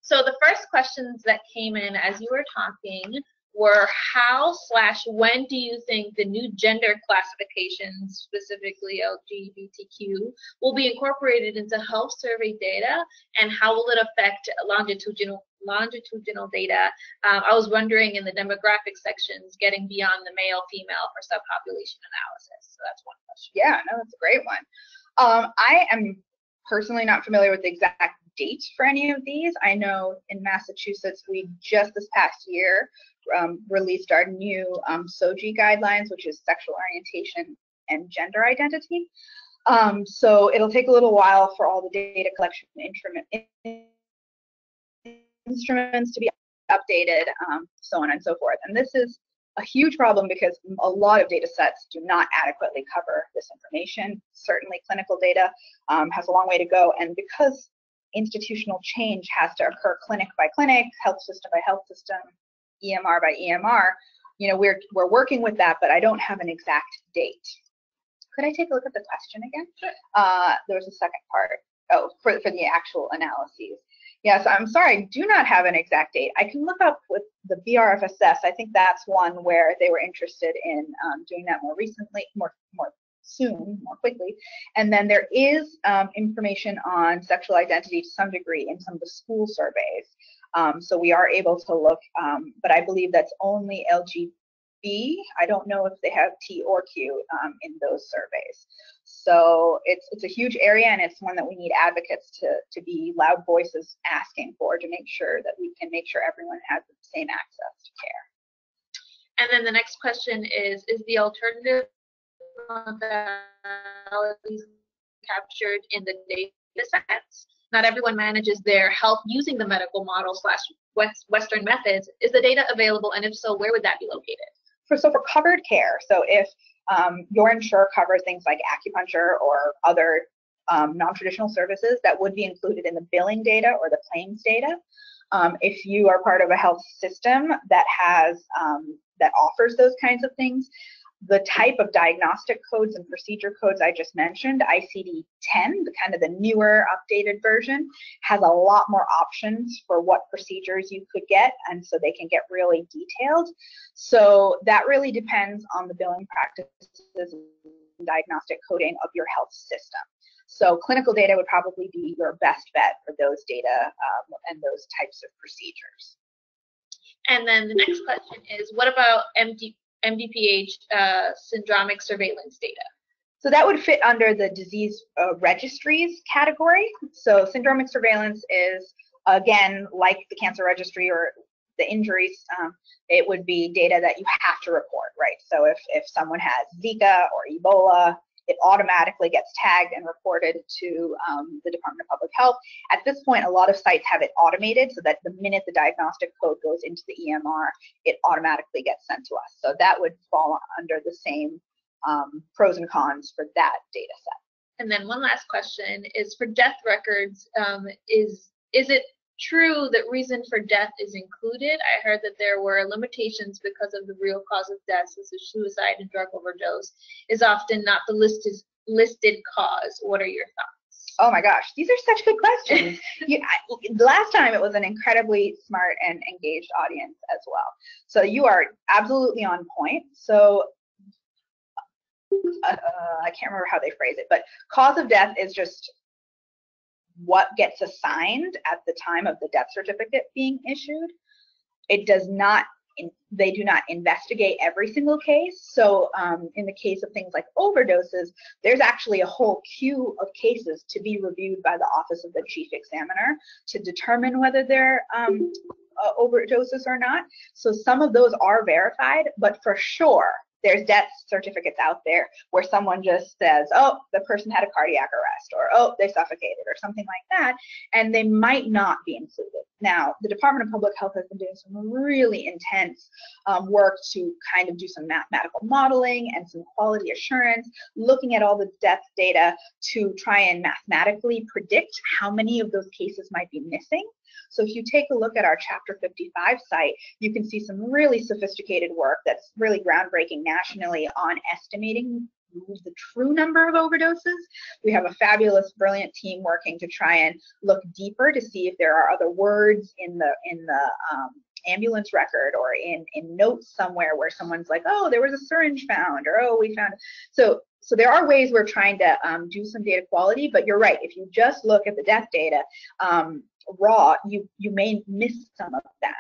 So the first questions that came in as you were talking were how slash when do you think the new gender classifications, specifically L G B T Q, will be incorporated into health survey data, and how will it affect longitudinal longitudinal data? Um, I was wondering in the demographic sections, getting beyond the male female for subpopulation analysis. So that's one question. Yeah, no, that's a great one. Um, I am personally not familiar with the exact date for any of these. I know in Massachusetts, we just this past year Um, released our new um, S O G I guidelines, which is sexual orientation and gender identity. Um, so it'll take a little while for all the data collection instruments to be updated, um, so on and so forth. And this is a huge problem because a lot of data sets do not adequately cover this information. Certainly clinical data um, has a long way to go, and because institutional change has to occur clinic by clinic, health system by health system, E M R by E M R, you know, we're we're working with that, but I don't have an exact date. Could I take a look at the question again? Sure. Uh, there was a second part. Oh, for for the actual analyses. Yes, I'm sorry, I do not have an exact date. I can look up with the B R F S S. I think that's one where they were interested in um, doing that more recently, more more soon, more quickly. And then there is um, information on sexual identity to some degree in some of the school surveys. Um, so we are able to look, um, but I believe that's only L G B. I don't know if they have T or Q um, in those surveys. So it's it's a huge area, and it's one that we need advocates to to be loud voices asking for, to make sure that we can make sure everyone has the same access to care. And then the next question is, is the alternative modalities captured in the data sets? Not everyone manages their health using the medical model slash Western methods. Is the data available, and if so, where would that be located? For, so for covered care, so if um, your insurer covers things like acupuncture or other um, non-traditional services, that would be included in the billing data or the claims data. Um, if you are part of a health system that has um, that offers those kinds of things, the type of diagnostic codes and procedure codes I just mentioned, I C D ten, the kind of the newer updated version, has a lot more options for what procedures you could get, and so they can get really detailed. So that really depends on the billing practices and diagnostic coding of your health system. So clinical data would probably be your best bet for those data um, and those types of procedures. And then the next question is, what about M D? M D P H uh, syndromic surveillance data? So that would fit under the disease uh, registries category. So syndromic surveillance is, again, like the cancer registry or the injuries, um, it would be data that you have to report, right? So if, if someone has Zika or Ebola, it automatically gets tagged and reported to um, the Department of Public Health. At this point, a lot of sites have it automated so that the minute the diagnostic code goes into the E M R, it automatically gets sent to us. So that would fall under the same um, pros and cons for that data set. And then one last question is for death records, um, is, is it true that reason for death is included? I heard that there were limitations because of the real cause of death, such as suicide and drug overdose, is often not the listed listed cause. What are your thoughts? Oh my gosh, these are such good questions. you, I, last time it was an incredibly smart and engaged audience as well. So you are absolutely on point. So uh, I can't remember how they phrase it, but cause of death is just what gets assigned at the time of the death certificate being issued. It does not, they do not investigate every single case. So um, in the case of things like overdoses, there's actually a whole queue of cases to be reviewed by the Office of the Chief Examiner to determine whether they're um, uh, overdoses or not. So some of those are verified, but for sure, there's death certificates out there where someone just says, oh, the person had a cardiac arrest, or oh, they suffocated, or something like that, and they might not be included. Now, the Department of Public Health has been doing some really intense um, work to kind of do some mathematical modeling and some quality assurance, looking at all the death data to try and mathematically predict how many of those cases might be missing. So if you take a look at our Chapter fifty-five site, you can see some really sophisticated work that's really groundbreaking nationally on estimating the true number of overdoses. We have a fabulous, brilliant team working to try and look deeper to see if there are other words in the in the um, ambulance record or in in notes somewhere where someone's like, oh, there was a syringe found, or oh, we found. So so there are ways we're trying to um, do some data quality, but you're right. If you just look at the death data um, raw, you you may miss some of that.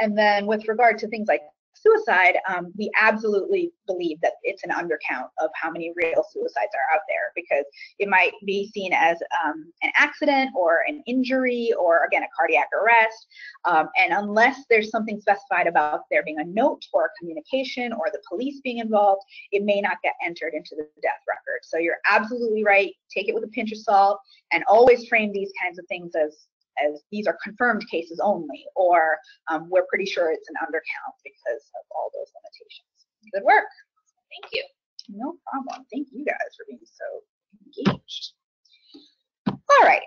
And then with regard to things like suicide, um, we absolutely believe that it's an undercount of how many real suicides are out there, because it might be seen as um, an accident or an injury or, again, a cardiac arrest. Um, and unless there's something specified about there being a note or a communication or the police being involved, it may not get entered into the death record. So you're absolutely right. Take it with a pinch of salt, and always frame these kinds of things as as these are confirmed cases only, or um, we're pretty sure it's an undercount because of all those limitations. Good work. Thank you. No problem. Thank you guys for being so engaged. All right.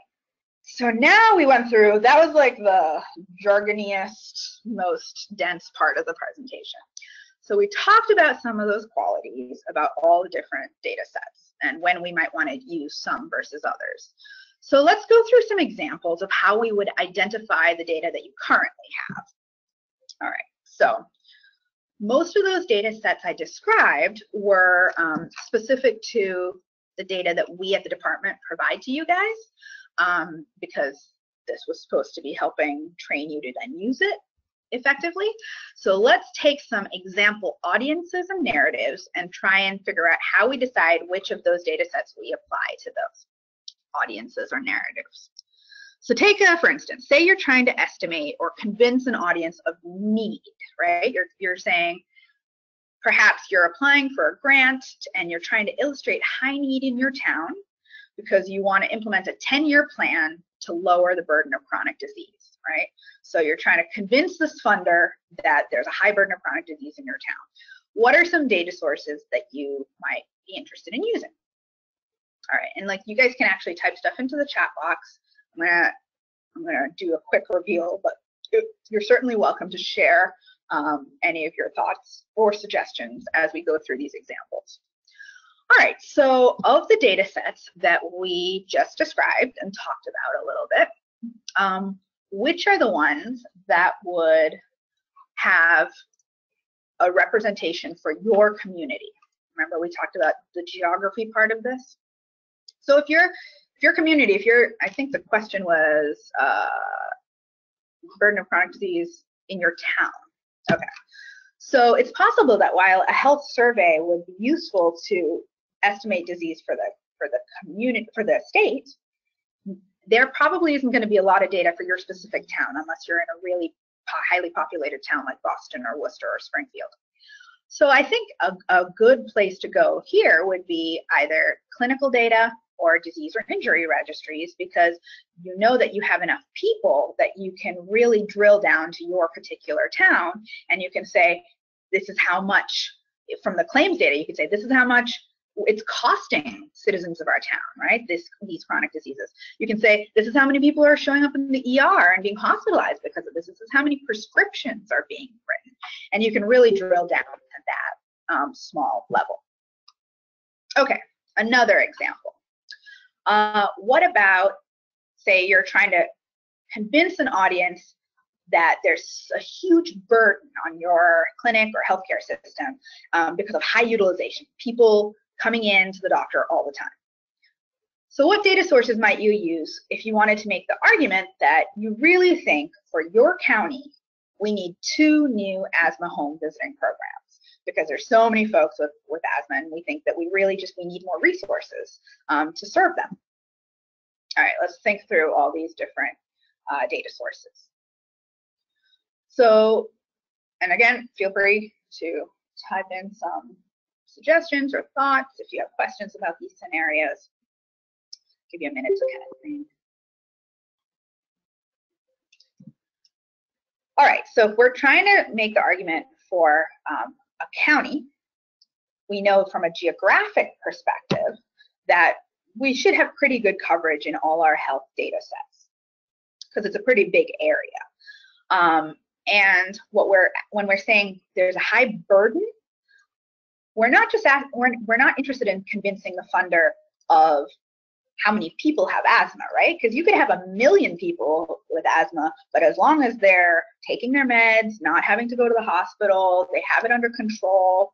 So now we went through, that was like the jargoniest, most dense part of the presentation. So we talked about some of those qualities, about all the different data sets, and when we might want to use some versus others. So let's go through some examples of how we would identify the data that you currently have. All right, so most of those data sets I described were um, specific to the data that we at the department provide to you guys, um, because this was supposed to be helping train you to then use it effectively. So let's take some example audiences and narratives and try and figure out how we decide which of those data sets we apply to those audiences or narratives. So take a, for instance, say you're trying to estimate or convince an audience of need, right? You're, you're saying perhaps you're applying for a grant and you're trying to illustrate high need in your town because you want to implement a ten-year plan to lower the burden of chronic disease, right? So you're trying to convince this funder that there's a high burden of chronic disease in your town. What are some data sources that you might be interested in using? All right, and like you guys can actually type stuff into the chat box. I'm gonna, I'm gonna do a quick reveal, but you're certainly welcome to share um, any of your thoughts or suggestions as we go through these examples. All right, so of the data sets that we just described and talked about a little bit, um, which are the ones that would have a representation for your community? Remember we talked about the geography part of this? So if you're If your community, if you're, I think the question was uh, burden of chronic disease in your town. Okay. So it's possible that while a health survey would be useful to estimate disease for the for the community, for the state, there probably isn't going to be a lot of data for your specific town unless you're in a really highly populated town like Boston or Worcester or Springfield. So I think a, a good place to go here would be either clinical data or disease or injury registries, because you know that you have enough people that you can really drill down to your particular town, and you can say, this is how much, from the claims data, you can say, this is how much it's costing citizens of our town, right? This, these chronic diseases. You can say, this is how many people are showing up in the E R and being hospitalized because of this. This is how many prescriptions are being written. And you can really drill down to that um, small level. Okay, another example. Uh, what about, say, you're trying to convince an audience that there's a huge burden on your clinic or healthcare system um, because of high utilization, people coming in to the doctor all the time. So what data sources might you use if you wanted to make the argument that you really think for your county, we need two new asthma home visiting programs because there's so many folks with, with asthma, and we think that we really just, we need more resources um, to serve them. All right, let's think through all these different uh, data sources. So, and again, feel free to type in some suggestions or thoughts if you have questions about these scenarios. I'll give you a minute to kind of think. All right, so if we're trying to make the argument for um, a county, we know from a geographic perspective that we should have pretty good coverage in all our health data sets because it's a pretty big area. Um, and what we're when we're saying there's a high burden, we're not just ask, we're, we're not interested in convincing the funder of how many people have asthma, right? Because you could have a million people with asthma, but as long as they're taking their meds, not having to go to the hospital, they have it under control,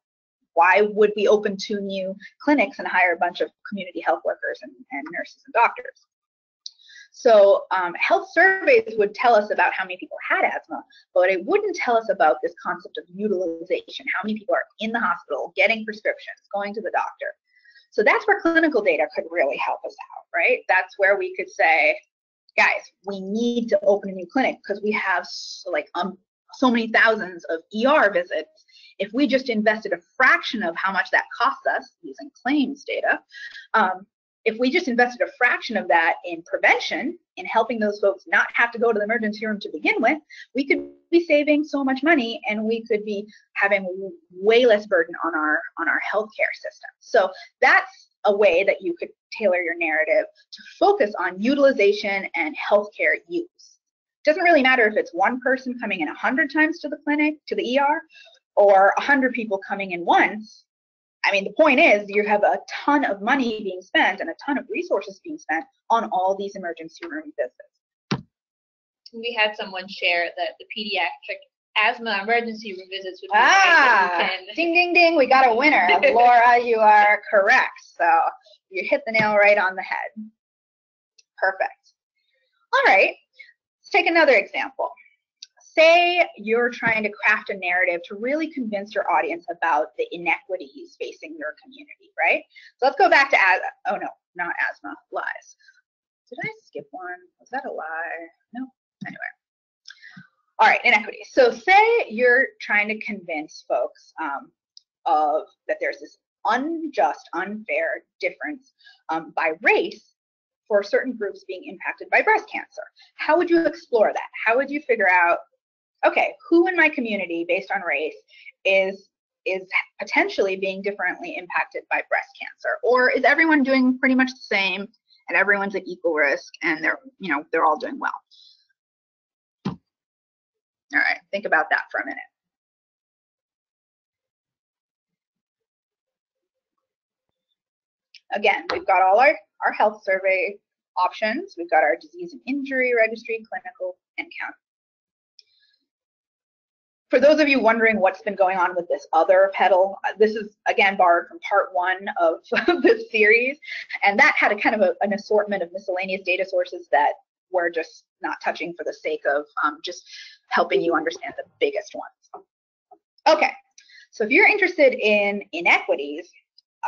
why would we open two new clinics and hire a bunch of community health workers and, and nurses and doctors? So um, health surveys would tell us about how many people had asthma, but it wouldn't tell us about this concept of utilization, how many people are in the hospital, getting prescriptions, going to the doctor. So that's where clinical data could really help us out, right? That's where we could say, guys, we need to open a new clinic because we have so, like um, so many thousands of E R visits. If we just invested a fraction of how much that costs us using claims data, um, if we just invested a fraction of that in prevention, in helping those folks not have to go to the emergency room to begin with, we could be saving so much money, and we could be having way less burden on our on our healthcare system. So that's a way that you could tailor your narrative to focus on utilization and healthcare use. It doesn't really matter if it's one person coming in a hundred times to the clinic, to the E R, or a hundred people coming in once. I mean, the point is you have a ton of money being spent and a ton of resources being spent on all these emergency room visits. We had someone share that the pediatric asthma emergency room visits would be ah, nice can... ding, ding, ding, we got a winner. Laura, you are correct. So you hit the nail right on the head. Perfect. All right, take another example. Say you're trying to craft a narrative to really convince your audience about the inequities facing your community, right? So let's go back to asthma. Oh no, not asthma, lies. Did I skip one? Was that a lie? No, anyway. All right, inequities. So say you're trying to convince folks um, of that there's this unjust, unfair difference um, by race for certain groups being impacted by breast cancer. How would you explore that? How would you figure out, okay, who in my community based on race is is potentially being differently impacted by breast cancer? Or is everyone doing pretty much the same and everyone's at equal risk and they're, you know, they're all doing well? All right, think about that for a minute. Again, we've got all our, our health survey options. We've got our disease and injury registry, clinical, and county. For those of you wondering what's been going on with this other pedal, this is, again, borrowed from part one of this series, and that had a kind of a, an assortment of miscellaneous data sources that we're just not touching for the sake of um, just helping you understand the biggest ones. Okay, so if you're interested in inequities,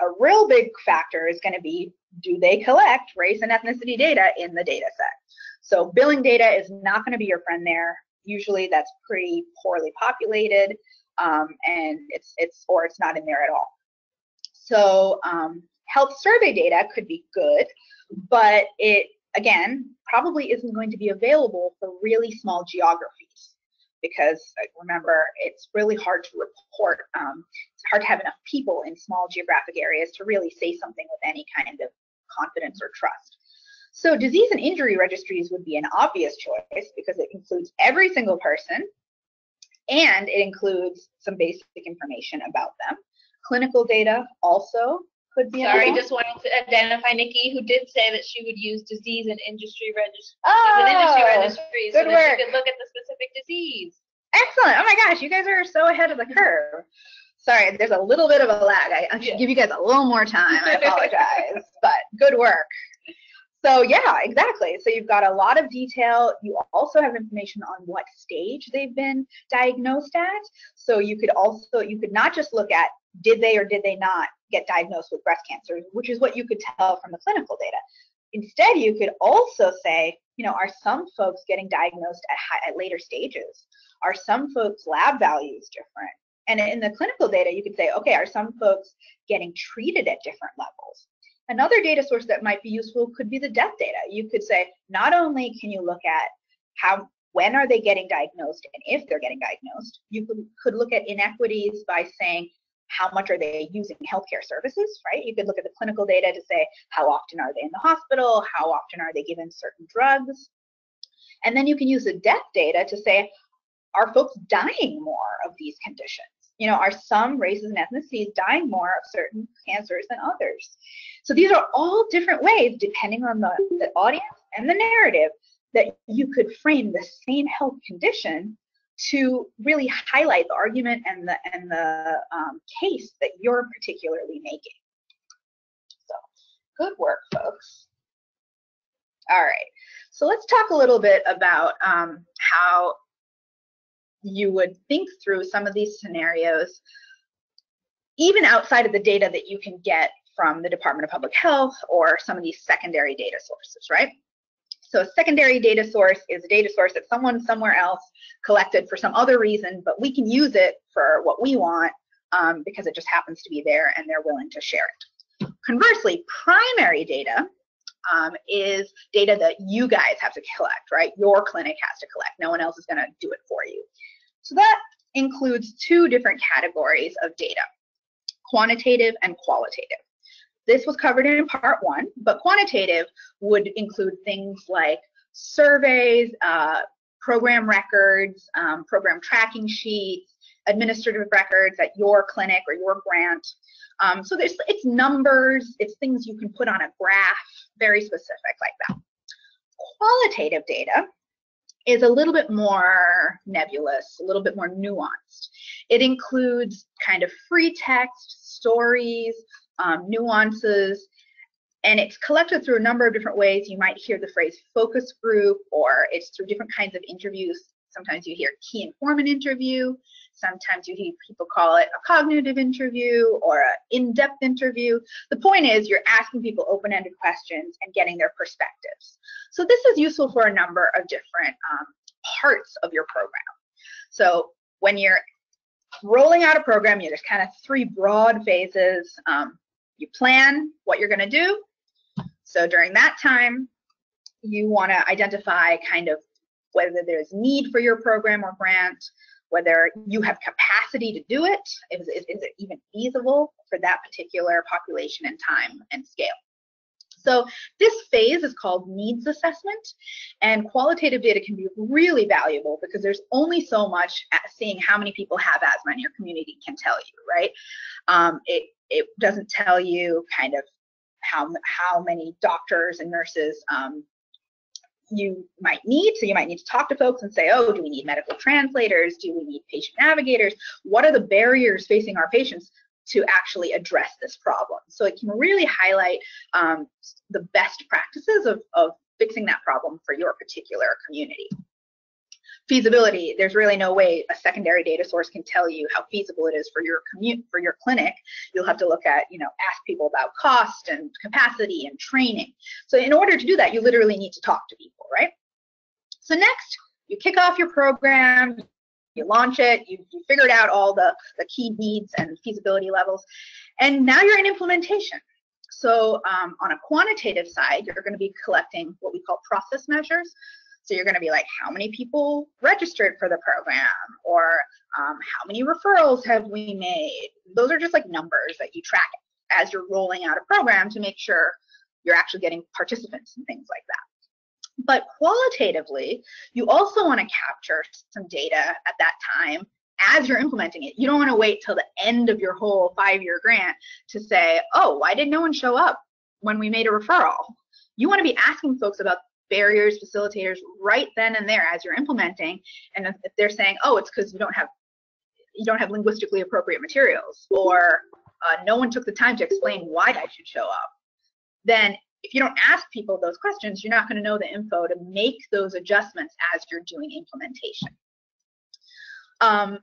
a real big factor is going to be, do they collect race and ethnicity data in the data set? So billing data is not going to be your friend there. Usually that's pretty poorly populated, um, and it's it's or it's not in there at all. So um, health survey data could be good, but it, again, probably isn't going to be available for really small geographies. Because remember, it's really hard to report. Um, it's hard to have enough people in small geographic areas to really say something with any kind of confidence or trust. So disease and injury registries would be an obvious choice because it includes every single person and it includes some basic information about them. Clinical data also could be. Sorry, available. Just wanted to identify Nikki, who did say that she would use disease and industry registries. Oh, industry registries, good so work. You could look at the specific disease. Excellent. Oh my gosh, you guys are so ahead of the curve. Sorry, there's a little bit of a lag. I, I should yeah. give you guys a little more time. I apologize, but good work. So yeah, exactly. So you've got a lot of detail. You also have information on what stage they've been diagnosed at. So you could also, you could not just look at did they or did they not get diagnosed with breast cancer, which is what you could tell from the clinical data. Instead, you could also say, you know, are some folks getting diagnosed at, high, at later stages? Are some folks' lab values different? And in the clinical data, you could say, okay, are some folks getting treated at different levels? Another data source that might be useful could be the death data. You could say, not only can you look at how, when are they getting diagnosed and if they're getting diagnosed, you could, could look at inequities by saying, how much are they using healthcare services, right? You could look at the clinical data to say, how often are they in the hospital? How often are they given certain drugs? And then you can use the death data to say, are folks dying more of these conditions? You know, are some races and ethnicities dying more of certain cancers than others? So these are all different ways, depending on the, the audience and the narrative, that you could frame the same health condition to really highlight the argument and the and the um, case that you're particularly making. So, good work, folks. All right, so let's talk a little bit about um, how you would think through some of these scenarios, even outside of the data that you can get from the Department of Public Health or some of these secondary data sources, right? So a secondary data source is a data source that someone somewhere else collected for some other reason, but we can use it for what we want um, because it just happens to be there and they're willing to share it. Conversely, primary data um, is data that you guys have to collect, right? Your clinic has to collect. No one else is going to do it for you. So that includes two different categories of data, quantitative and qualitative. This was covered in part one, but quantitative would include things like surveys, uh, program records, um, program tracking sheets, administrative records at your clinic or your grant. Um, so there's, it's numbers, it's things you can put on a graph, very specific like that. Qualitative data is a little bit more nebulous, a little bit more nuanced. It includes kind of free text, stories, Um, nuances, And it's collected through a number of different ways. You might hear the phrase focus group, or it's through different kinds of interviews. Sometimes you hear key informant interview. Sometimes you hear people call it a cognitive interview or an in-depth interview. The point is you're asking people open-ended questions and getting their perspectives. So this is useful for a number of different um, parts of your program. So when you're rolling out a program, you know, there's kind of three broad phases. Um, you plan what you're going to do. So during that time, you want to identify kind of whether there's need for your program or grant, whether you have capacity to do it, is, is it even feasible for that particular population and time and scale. So this phase is called needs assessment, and qualitative data can be really valuable because there's only so much at seeing how many people have asthma in your community can tell you, right? Um, it, it doesn't tell you kind of how, how many doctors and nurses um, you might need. So you might need to talk to folks and say, oh, do we need medical translators? Do we need patient navigators? What are the barriers facing our patients to actually address this problem? So it can really highlight um, the best practices of, of fixing that problem for your particular community. Feasibility, there's really no way a secondary data source can tell you how feasible it is for your commu- for your clinic. You'll have to look at, you know, ask people about cost and capacity and training. So in order to do that, you literally need to talk to people, right? So next, you kick off your program, you launch it, you, you figured out all the, the key needs and feasibility levels, and now you're in implementation. So um, on a quantitative side, you're going to be collecting what we call process measures. So you're going to be like, how many people registered for the program, or um, how many referrals have we made? Those are just like numbers that you track as you're rolling out a program to make sure you're actually getting participants and things like that. But qualitatively, you also want to capture some data at that time as you're implementing it. You don't want to wait till the end of your whole five-year grant to say, oh, why did no one show up when we made a referral? You want to be asking folks about barriers, facilitators, right then and there as you're implementing. And if they're saying, oh, it's because you don't have you don't have linguistically appropriate materials, or uh, no one took the time to explain why I should show up, then if you don't ask people those questions, you're not going to know the info to make those adjustments as you're doing implementation. Um,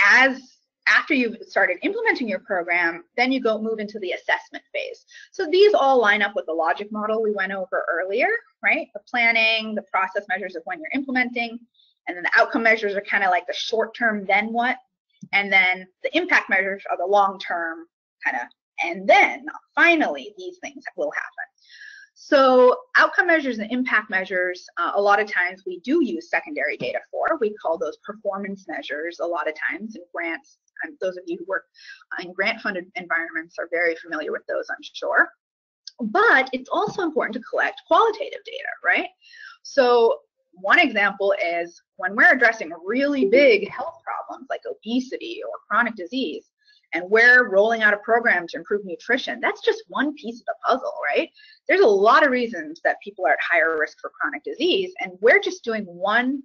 as After you've started implementing your program, then you go move into the assessment phase. So these all line up with the logic model we went over earlier, right? The planning, the process measures of when you're implementing, and then the outcome measures are kind of like the short-term then what, and then the impact measures are the long-term kind of, and then finally these things will happen. So outcome measures and impact measures, uh, a lot of times we do use secondary data for. We call those performance measures a lot of times in grants. And those of you who work in grant-funded environments are very familiar with those, I'm sure. But it's also important to collect qualitative data, right? So one example is when we're addressing really big health problems like obesity or chronic disease, and we're rolling out a program to improve nutrition, that's just one piece of the puzzle, right? There's a lot of reasons that people are at higher risk for chronic disease, and we're just doing one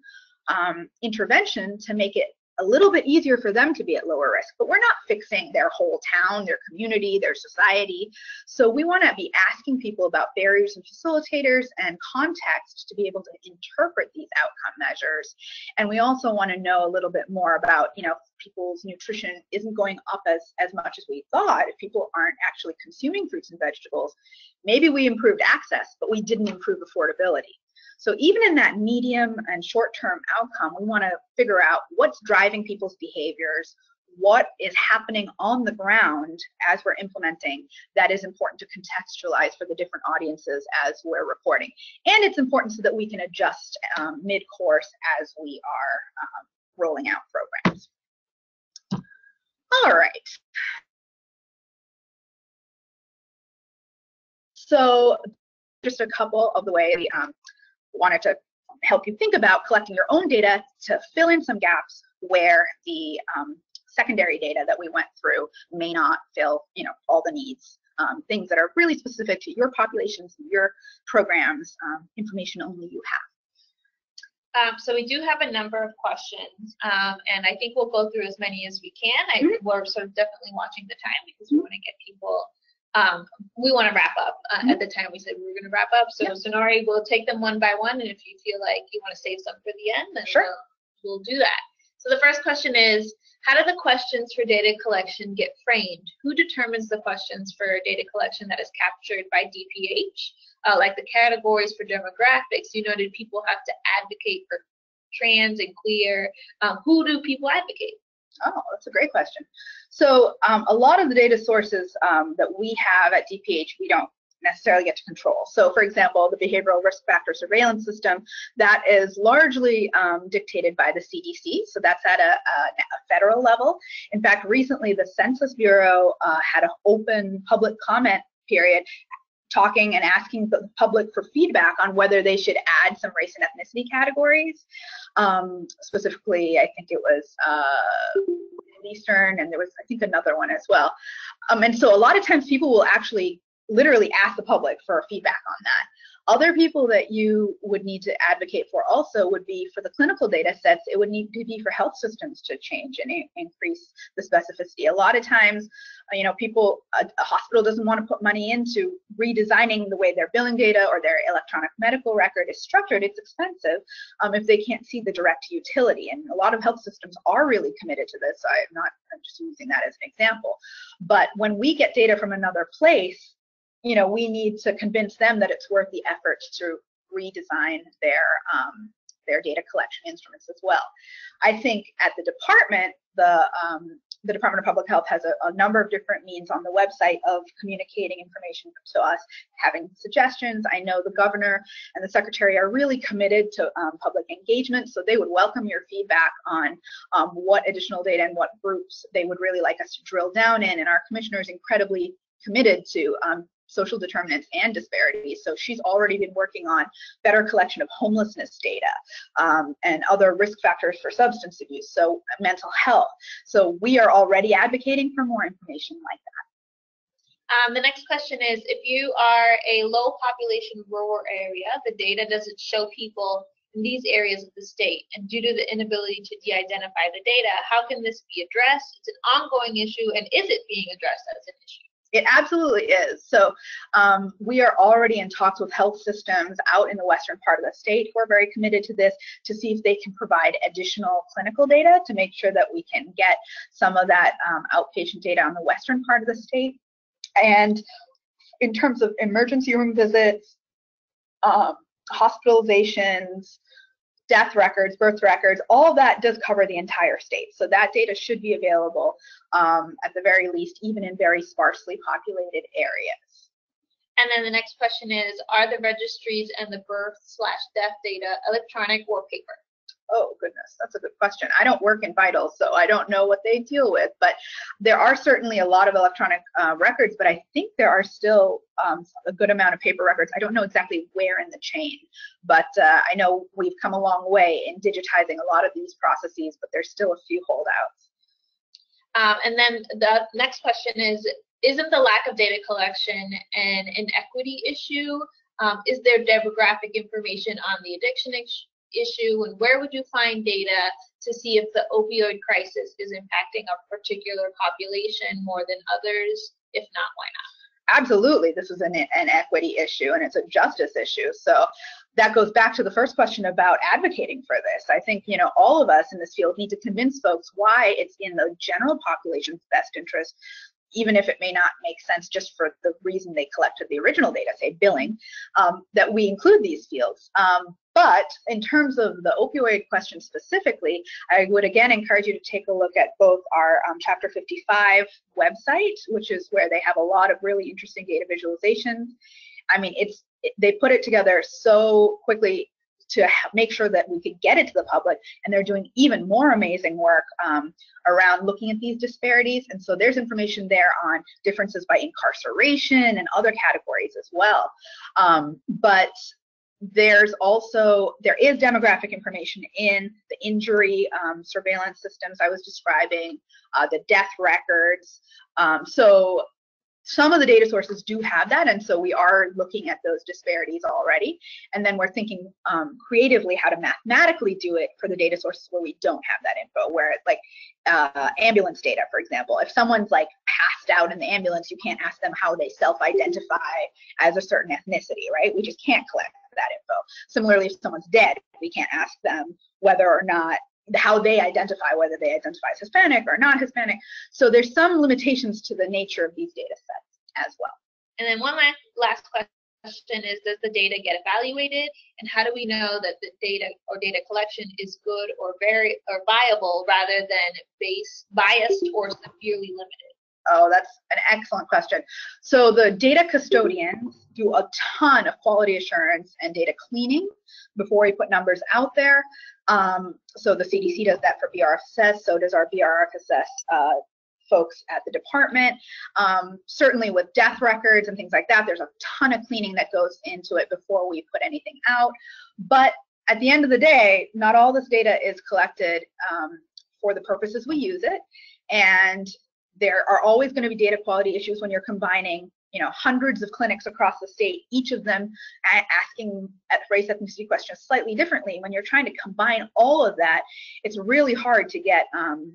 um, intervention to make it a little bit easier for them to be at lower risk, but we're not fixing their whole town, their community, their society. So we want to be asking people about barriers and facilitators and context to be able to interpret these outcome measures. And we also want to know a little bit more about, you know, people's nutrition isn't going up as, as much as we thought. If people aren't actually consuming fruits and vegetables, maybe we improved access, but we didn't improve affordability. So even in that medium and short-term outcome, we want to figure out what's driving people's behaviors, what is happening on the ground as we're implementing. That is important to contextualize for the different audiences as we're reporting. And it's important so that we can adjust um, mid-course as we are um, rolling out programs. All right. So just a couple of the ways we um, wanted to help you think about collecting your own data to fill in some gaps where the um, secondary data that we went through may not fill, you know, all the needs. Um, things that are really specific to your populations, your programs, um, information only you have. Um, so we do have a number of questions, um, and I think we'll go through as many as we can. I, mm-hmm. We're sort of definitely watching the time because we mm-hmm. want to get people um, we want to wrap up. Uh, mm-hmm. At the time, we said we were going to wrap up. So, yep. Sonori, we'll take them one by one, and if you feel like you want to save some for the end, then sure. we'll, we'll do that. So the first question is, how do the questions for data collection get framed? Who determines the questions for data collection that is captured by D P H? Uh, like the categories for demographics, you noted people have to advocate for trans and queer. Um, who do people advocate? Oh, that's a great question. So um, a lot of the data sources um, that we have at D P H, we don't necessarily get to control. So for example, the Behavioral Risk Factor Surveillance System, that is largely um, dictated by the C D C. So that's at a, a, a federal level. In fact, recently the Census Bureau uh, had an open public comment period talking and asking the public for feedback on whether they should add some race and ethnicity categories. Um, specifically, I think it was uh, Eastern, and there was, I think, another one as well. Um, and so a lot of times people will actually literally ask the public for feedback on that. Other people that you would need to advocate for also would be for the clinical data sets, it would need to be for health systems to change and increase the specificity. A lot of times, you know, people, a, a hospital doesn't want to put money into redesigning the way their billing data or their electronic medical record is structured. It's expensive um, if they can't see the direct utility. And a lot of health systems are really committed to this. So I'm not, I'm just using that as an example. But when we get data from another place, you know, we need to convince them that it's worth the effort to redesign their um, their data collection instruments as well. I think at the department, the um, the Department of Public Health has a, a number of different means on the website of communicating information to us, having suggestions. I know the governor and the secretary are really committed to um, public engagement, so they would welcome your feedback on um, what additional data and what groups they would really like us to drill down in. And our commissioner is incredibly committed to um, social determinants and disparities. So she's already been working on better collection of homelessness data um, and other risk factors for substance abuse, so mental health. So we are already advocating for more information like that. Um, the next question is, if you are a low population rural area, the data doesn't show people in these areas of the state, and due to the inability to de-identify the data, how can this be addressed? It's an ongoing issue, and is it being addressed as an issue? It absolutely is. So um, we are already in talks with health systems out in the western part of the state who are very committed to this, to see if they can provide additional clinical data to make sure that we can get some of that um, outpatient data on the western part of the state. And in terms of emergency room visits, um, hospitalizations, death records, birth records, all that does cover the entire state. So that data should be available um, at the very least, even in very sparsely populated areas. And then the next question is, are the registries and the birth slash death data electronic or paper? Oh, goodness, that's a good question. I don't work in Vital, so I don't know what they deal with, but there are certainly a lot of electronic uh, records, but I think there are still um, a good amount of paper records. I don't know exactly where in the chain, but uh, I know we've come a long way in digitizing a lot of these processes, but there's still a few holdouts. Um, and then the next question is, isn't the lack of data collection an inequity issue? Um, is there demographic information on the addiction issue? issue and where would you find data to see if the opioid crisis is impacting a particular population more than others? If not, why not? Absolutely, this is an, an equity issue, and it's a justice issue. So that goes back to the first question about advocating for this. I think, you know, all of us in this field need to convince folks why it's in the general population's best interest, even if it may not make sense just for the reason they collected the original data, say billing, um, that we include these fields. Um, but in terms of the opioid question specifically, I would again encourage you to take a look at both our um, Chapter fifty-five website, which is where they have a lot of really interesting data visualizations. I mean, it's it, they put it together so quickly to make sure that we could get it to the public, and they're doing even more amazing work um, around looking at these disparities. And so there's information there on differences by incarceration and other categories as well. Um, but there's also, there is demographic information in the injury um, surveillance systems I was describing, uh, the death records. Um, so Some of the data sources do have that, and so we are looking at those disparities already. And then we're thinking um, creatively how to mathematically do it for the data sources where we don't have that info, where it's like uh, ambulance data, for example. If someone's like passed out in the ambulance, you can't ask them how they self-identify as a certain ethnicity, right? We just can't collect that info. Similarly, if someone's dead, we can't ask them whether or not how they identify, whether they identify as Hispanic or not Hispanic. So there's some limitations to the nature of these data sets as well. And then one last, last question is, does the data get evaluated? And how do we know that the data or data collection is good or very or viable rather than base, biased or severely limited? Oh, that's an excellent question. So the data custodians do a ton of quality assurance and data cleaning before we put numbers out there. Um, so the C D C does that for B R F S S, so does our B R F S S uh, folks at the department. Um, certainly with death records and things like that, there's a ton of cleaning that goes into it before we put anything out. But at the end of the day, not all this data is collected um, for the purposes we use it. And there are always going to be data quality issues when you're combining, you know, hundreds of clinics across the state, each of them asking race ethnicity questions slightly differently. When you're trying to combine all of that, it's really hard to get um,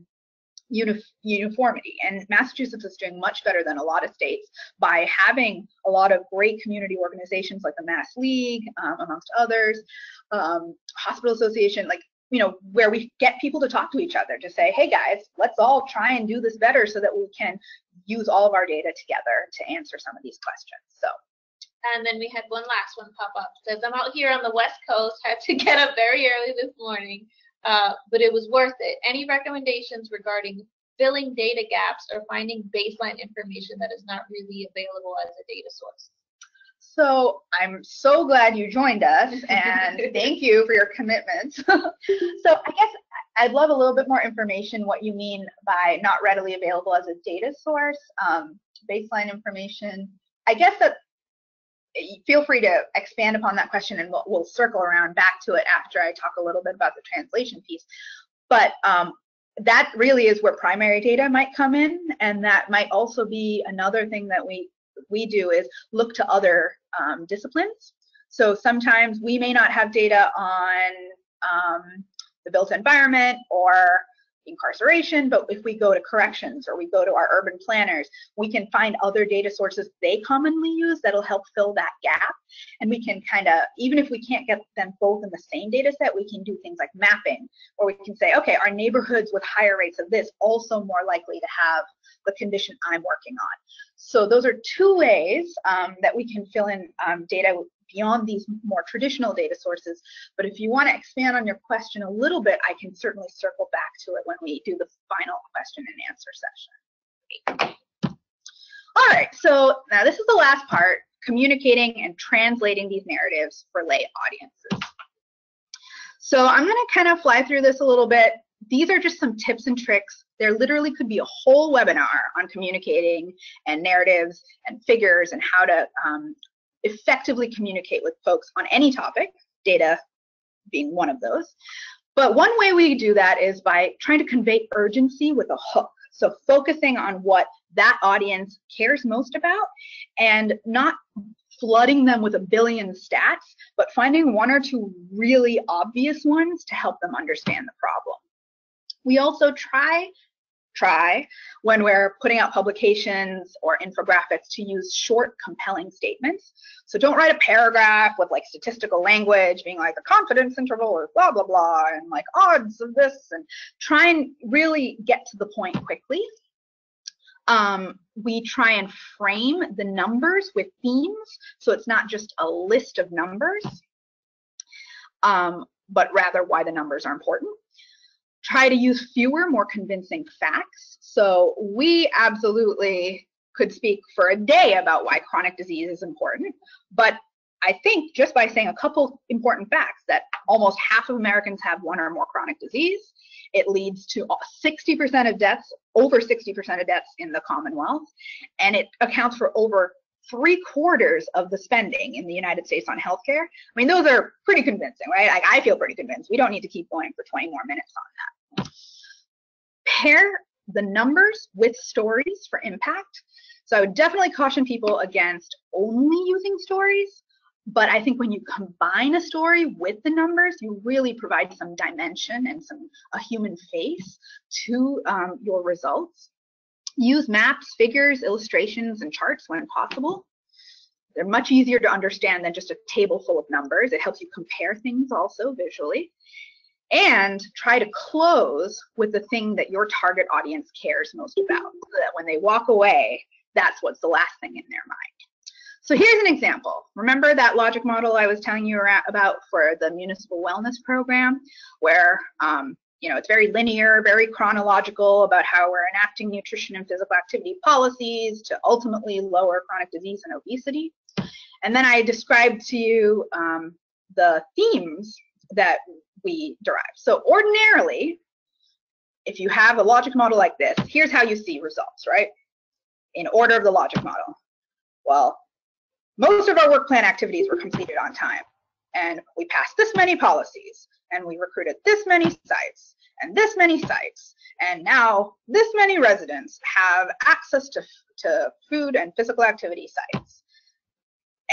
unif uniformity. And Massachusetts is doing much better than a lot of states by having a lot of great community organizations like the Mass League, um, amongst others, um, hospital association, like, you know, where we get people to talk to each other to say, hey guys, let's all try and do this better so that we can use all of our data together to answer some of these questions. So, and then we had one last one pop up. It says, I'm out here on the West Coast, had to get up very early this morning, uh, but it was worth it. Any recommendations regarding filling data gaps or finding baseline information that is not really available as a data source? So I'm so glad you joined us, and thank you for your commitment. So I guess I'd love a little bit more information what you mean by not readily available as a data source, um, baseline information. I guess that, feel free to expand upon that question, and we'll, we'll circle around back to it after I talk a little bit about the translation piece. But um, that really is where primary data might come in, and that might also be another thing that we we do is look to other um, disciplines. So sometimes we may not have data on um, the built environment or incarceration, but if we go to corrections or we go to our urban planners, we can find other data sources they commonly use that'll help fill that gap. And we can kind of, even if we can't get them both in the same data set, we can do things like mapping, or we can say, okay, are neighborhoods with higher rates of this also more likely to have the condition I'm working on? So those are two ways um, that we can fill in um, data beyond these more traditional data sources. But if you want to expand on your question a little bit, I can certainly circle back to it when we do the final question and answer session. All right, so now this is the last part, communicating and translating these narratives for lay audiences. So I'm going to kind of fly through this a little bit. These are just some tips and tricks. There literally could be a whole webinar on communicating and narratives and figures and how to um, effectively communicate with folks on any topic, data being one of those. But one way we do that is by trying to convey urgency with a hook. So focusing on what that audience cares most about and not flooding them with a billion stats, but finding one or two really obvious ones to help them understand the problem. We also try, try, when we're putting out publications or infographics, to use short, compelling statements. So don't write a paragraph with like statistical language being like a confidence interval or blah, blah, blah, and like odds of this, and try and really get to the point quickly. Um, we try and frame the numbers with themes, so it's not just a list of numbers, um, but rather why the numbers are important. Try to use fewer, more convincing facts. So we absolutely could speak for a day about why chronic disease is important, but I think just by saying a couple important facts, that almost half of Americans have one or more chronic disease, it leads to sixty percent of deaths, over sixty percent of deaths in the Commonwealth, and it accounts for over three quarters of the spending in the United States on healthcare. I mean, those are pretty convincing, right? Like, I feel pretty convinced. We don't need to keep going for twenty more minutes on that. Pair the numbers with stories for impact. So I would definitely caution people against only using stories, but I think when you combine a story with the numbers, you really provide some dimension and some a human face to um, your results. Use maps, figures, illustrations, and charts when possible. They're much easier to understand than just a table full of numbers. It helps you compare things also visually. And try to close with the thing that your target audience cares most about, so that when they walk away, that's what's the last thing in their mind. So here's an example. Remember that logic model I was telling you about for the municipal wellness program, where um, you know, it's very linear, very chronological about how we're enacting nutrition and physical activity policies to ultimately lower chronic disease and obesity. And then I described to you um, the themes that we derive. So ordinarily, if you have a logic model like this, here's how you see results, right? In order of the logic model. Well, most of our work plan activities were completed on time, and we passed this many policies, and we recruited this many sites, and this many sites, and now this many residents have access to, to food and physical activity sites.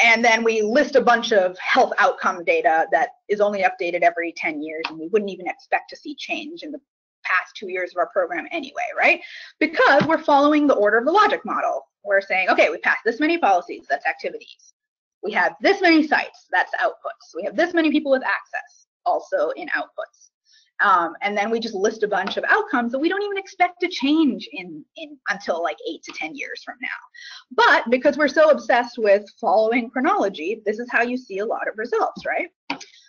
And then we list a bunch of health outcome data that is only updated every ten years, and we wouldn't even expect to see change in the past two years of our program anyway, right? Because we're following the order of the logic model. We're saying, okay, we passed this many policies, that's activities. We have this many sites, that's outputs. We have this many people with access, also in outputs. Um, and then we just list a bunch of outcomes that we don't even expect to change in, in until like eight to ten years from now. But because we're so obsessed with following chronology, this is how you see a lot of results, right?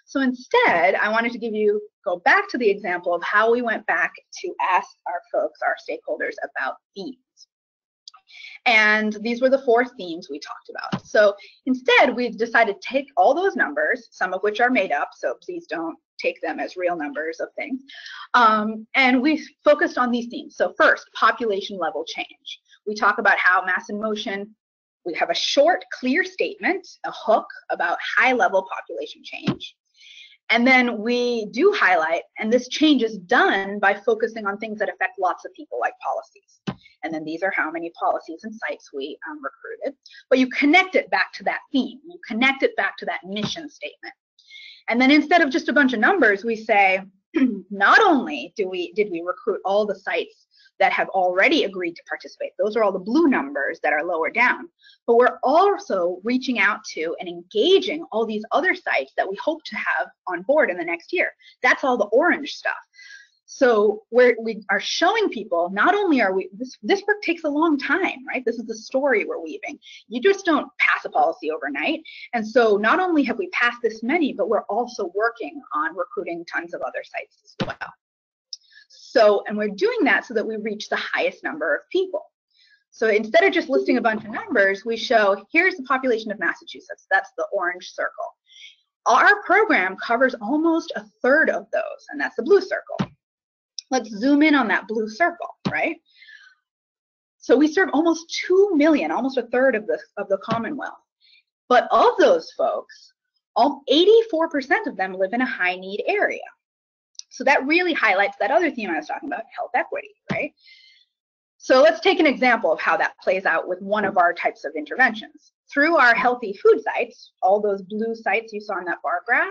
So instead, I wanted to give you, go back to the example of how we went back to ask our folks, our stakeholders, about themes. And these were the four themes we talked about. So instead, we've decided to take all those numbers, some of which are made up, so please don't take them as real numbers of things. Um, and we've focused on these themes. So first, population level change. We talk about how mass and motion, we have a short, clear statement, a hook about high level population change. And then we do highlight, and this change is done by focusing on things that affect lots of people, like policies. And then these are how many policies and sites we um, recruited. But you connect it back to that theme. You connect it back to that mission statement. And then instead of just a bunch of numbers, we say, not only do we, did we recruit all the sites that have already agreed to participate, those are all the blue numbers that are lower down, but we're also reaching out to and engaging all these other sites that we hope to have on board in the next year. That's all the orange stuff. So we're, we are showing people, not only are we, this, this work takes a long time, right? This is the story we're weaving. You just don't pass a policy overnight. And so not only have we passed this many, but we're also working on recruiting tons of other sites as well. So, and we're doing that so that we reach the highest number of people. So instead of just listing a bunch of numbers, we show, here's the population of Massachusetts. That's the orange circle. Our program covers almost a third of those, and that's the blue circle. Let's zoom in on that blue circle, right? So we serve almost two million, almost a third of the, of the Commonwealth. But of those folks, all, eighty-four percent of them live in a high need area. So that really highlights that other theme I was talking about, health equity, right? So let's take an example of how that plays out with one of our types of interventions. Through our healthy food sites, all those blue sites you saw in that bar graph,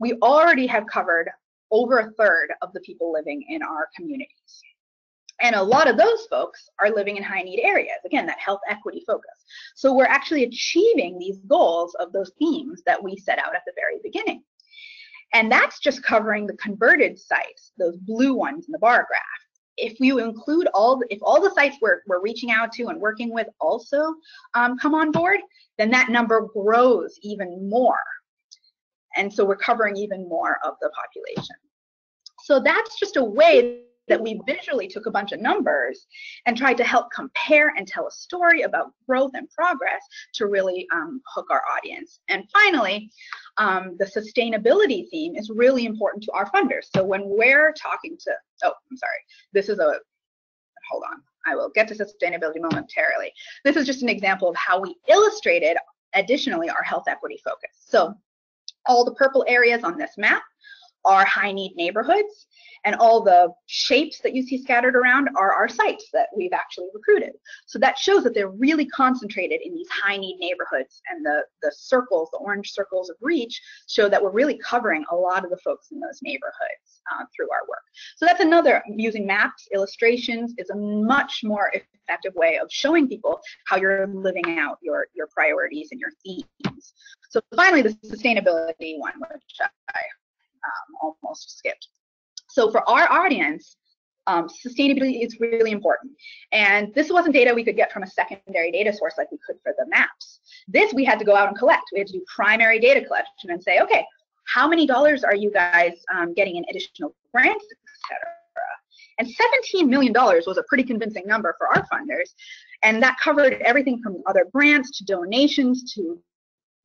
we already have covered over a third of the people living in our communities. And a lot of those folks are living in high need areas, again, that health equity focus. So we're actually achieving these goals of those themes that we set out at the very beginning. And that's just covering the converted sites, those blue ones in the bar graph. If you include all, if all the sites we're, we're reaching out to and working with also um, come on board, then that number grows even more. And so we're covering even more of the population. So that's just a way that we visually took a bunch of numbers and tried to help compare and tell a story about growth and progress to really um, hook our audience. And finally, um, the sustainability theme is really important to our funders. So when we're talking to, oh, I'm sorry, this is a, hold on, I will get to sustainability momentarily. This is just an example of how we illustrated additionally our health equity focus. So all the purple areas on this map are high-need neighborhoods, and all the shapes that you see scattered around are our sites that we've actually recruited. So that shows that they're really concentrated in these high-need neighborhoods, and the, the circles, the orange circles of reach, show that we're really covering a lot of the folks in those neighborhoods uh, through our work. So that's another, using maps, illustrations, is a much more effective way of showing people how you're living out your, your priorities and your themes. So finally, the sustainability one, which I um, almost skipped. So for our audience, um, sustainability is really important. And this wasn't data we could get from a secondary data source like we could for the maps. This we had to go out and collect. We had to do primary data collection and say, okay, how many dollars are you guys um, getting in additional grants, et cetera? And seventeen million dollars was a pretty convincing number for our funders. And that covered everything from other grants to donations to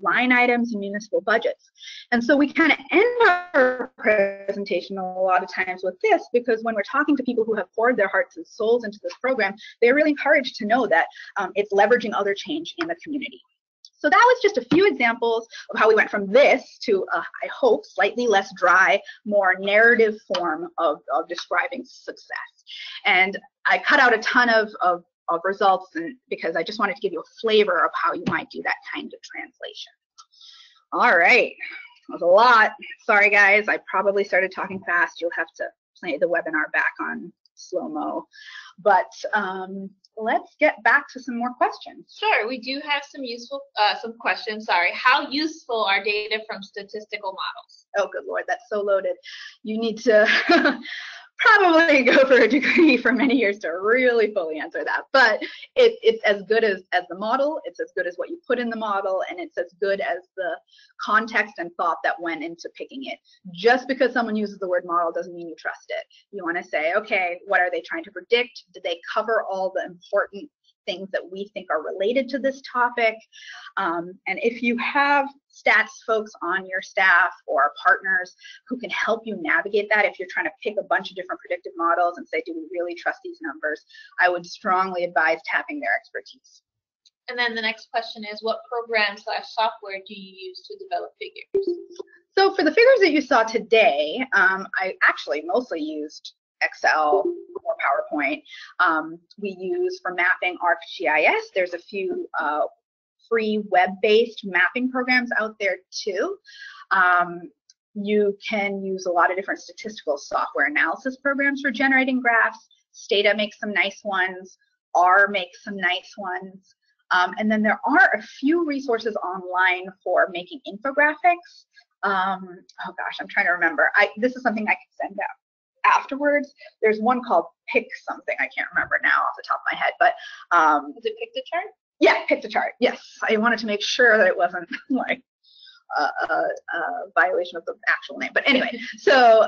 line items and municipal budgets. And so we kind of end our presentation a lot of times with this, because when we're talking to people who have poured their hearts and souls into this program, they're really encouraged to know that um, it's leveraging other change in the community. So that was just a few examples of how we went from this to, uh, I hope, slightly less dry, more narrative form of, of describing success. And I cut out a ton of, of of results, and because I just wanted to give you a flavor of how you might do that kind of translation. All right, that was a lot. Sorry guys, I probably started talking fast. You'll have to play the webinar back on slow-mo. But um, let's get back to some more questions. Sure, we do have some useful, uh, some questions, sorry. How useful are data from statistical models? Oh good Lord, that's so loaded. You need to probably go for a degree for many years to really fully answer that, but it, it's as good as, as the model, it's as good as what you put in the model, and it's as good as the context and thought that went into picking it. Just because someone uses the word model doesn't mean you trust it. You want to say, okay, what are they trying to predict? Did they cover all the important things that we think are related to this topic? Um, and if you have stats folks on your staff or partners who can help you navigate that, if you're trying to pick a bunch of different predictive models and say, do we really trust these numbers, I would strongly advise tapping their expertise. And then the next question is, what program slash software do you use to develop figures? So for the figures that you saw today, um, I actually mostly used Excel or PowerPoint. Um, we use for mapping ArcGIS. There's a few uh, free web-based mapping programs out there too. Um, you can use a lot of different statistical software analysis programs for generating graphs. Stata makes some nice ones. R makes some nice ones. Um, and then there are a few resources online for making infographics. Um, oh gosh, I'm trying to remember. I, this is something I can send out afterwards. There's one called Pick something, I can't remember now off the top of my head, but um is it Piktochart? Yeah, Piktochart, yes. I wanted to make sure that it wasn't like a, a, a violation of the actual name, but anyway, so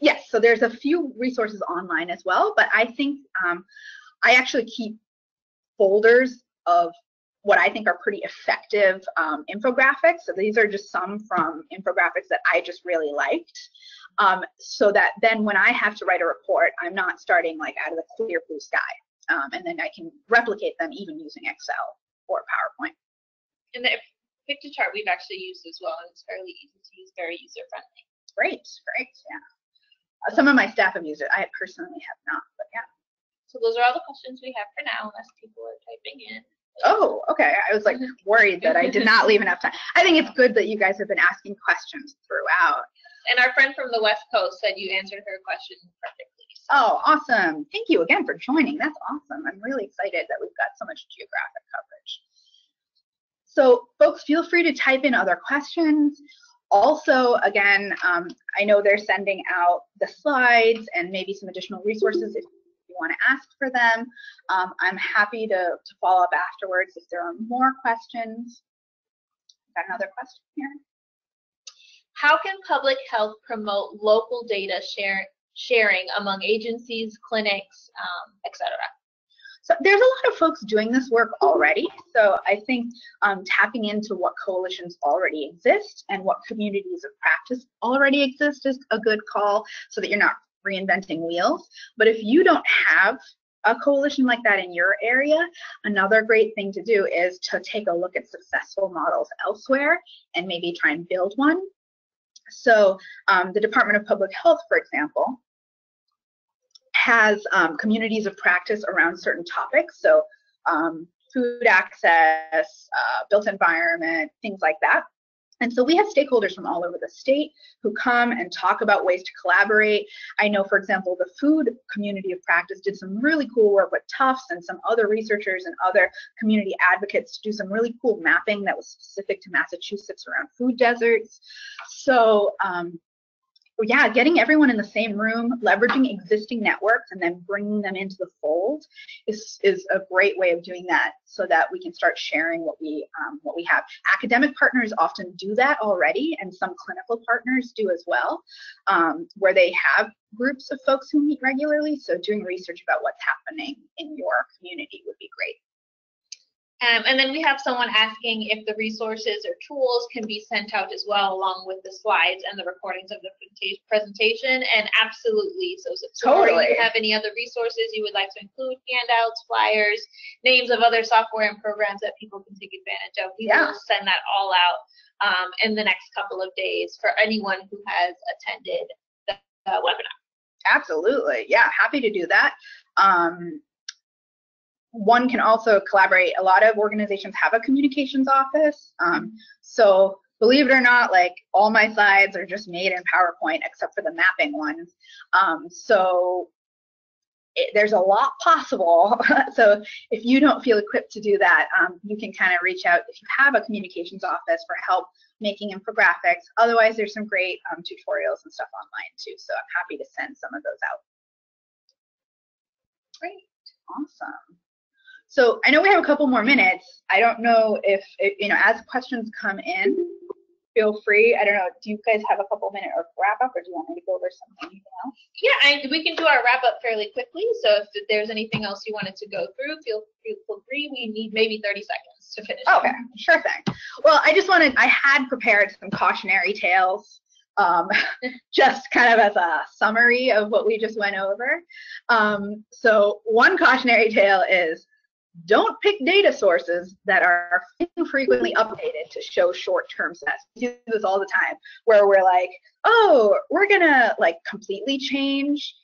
yes, so there's a few resources online as well, but I think um I actually keep folders of what I think are pretty effective um, infographics. So these are just some from infographics that I just really liked. Um, so that then when I have to write a report, I'm not starting like out of the clear blue sky. Um, and then I can replicate them even using Excel or PowerPoint. And the Piktochart we've actually used as well, and it's fairly easy to use, very user-friendly. Great, great, yeah. Uh, some of my staff have used it. I personally have not, but yeah. So those are all the questions we have for now, unless people are typing in. Oh, okay. I was like worried that I did not leave enough time. I think it's good that you guys have been asking questions throughout. And our friend from the West Coast said you answered her question perfectly. So. Oh, awesome. Thank you again for joining. That's awesome. I'm really excited that we've got so much geographic coverage. So folks, feel free to type in other questions. Also, again, um, I know they're sending out the slides and maybe some additional resources if you want to ask for them. Um, I'm happy to, to follow up afterwards if there are more questions. Got another question here. How can public health promote local data share, sharing among agencies, clinics, um, et cetera? So there's a lot of folks doing this work already. So I think um, tapping into what coalitions already exist and what communities of practice already exist is a good call, so that you're not reinventing wheels. But if you don't have a coalition like that in your area, another great thing to do is to take a look at successful models elsewhere and maybe try and build one. So um, the Department of Public Health, for example, has um, communities of practice around certain topics. So um, food access, uh, built environment, things like that. And so we have stakeholders from all over the state who come and talk about ways to collaborate. I know, for example, the food community of practice did some really cool work with Tufts and some other researchers and other community advocates to do some really cool mapping that was specific to Massachusetts around food deserts. So um, yeah, getting everyone in the same room, leveraging existing networks and then bringing them into the fold is, is a great way of doing that, so that we can start sharing what we um, what we have. Academic partners often do that already, and some clinical partners do as well, um, where they have groups of folks who meet regularly. So doing research about what's happening in your community would be great. Um, and then we have someone asking if the resources or tools can be sent out as well, along with the slides and the recordings of the presentation. And absolutely, so support. Totally. If you have any other resources you would like to include, handouts, flyers, names of other software and programs that people can take advantage of, we yeah. will send that all out um, in the next couple of days for anyone who has attended the, the webinar. Absolutely, yeah, happy to do that. Um, One can also collaborate. A lot of organizations have a communications office. Um, so believe it or not, like all my slides are just made in PowerPoint except for the mapping ones. Um, so it, there's a lot possible. So if you don't feel equipped to do that, um, you can kind of reach out if you have a communications office for help making infographics. Otherwise, there's some great um, tutorials and stuff online too. So I'm happy to send some of those out. Great, awesome. So I know we have a couple more minutes. I don't know if, if, you know, as questions come in, feel free. I don't know, do you guys have a couple minute or wrap up, or do you want me to go over something else? Yeah, I, we can do our wrap up fairly quickly. So if there's anything else you wanted to go through, feel, feel free. We need maybe thirty seconds to finish. Okay, sure thing. Well, I just wanted, I had prepared some cautionary tales, um, just kind of as a summary of what we just went over. Um, so one cautionary tale is, don't pick data sources that are infrequently updated to show short-term sets. We do this all the time, where we're like, oh, we're gonna like completely change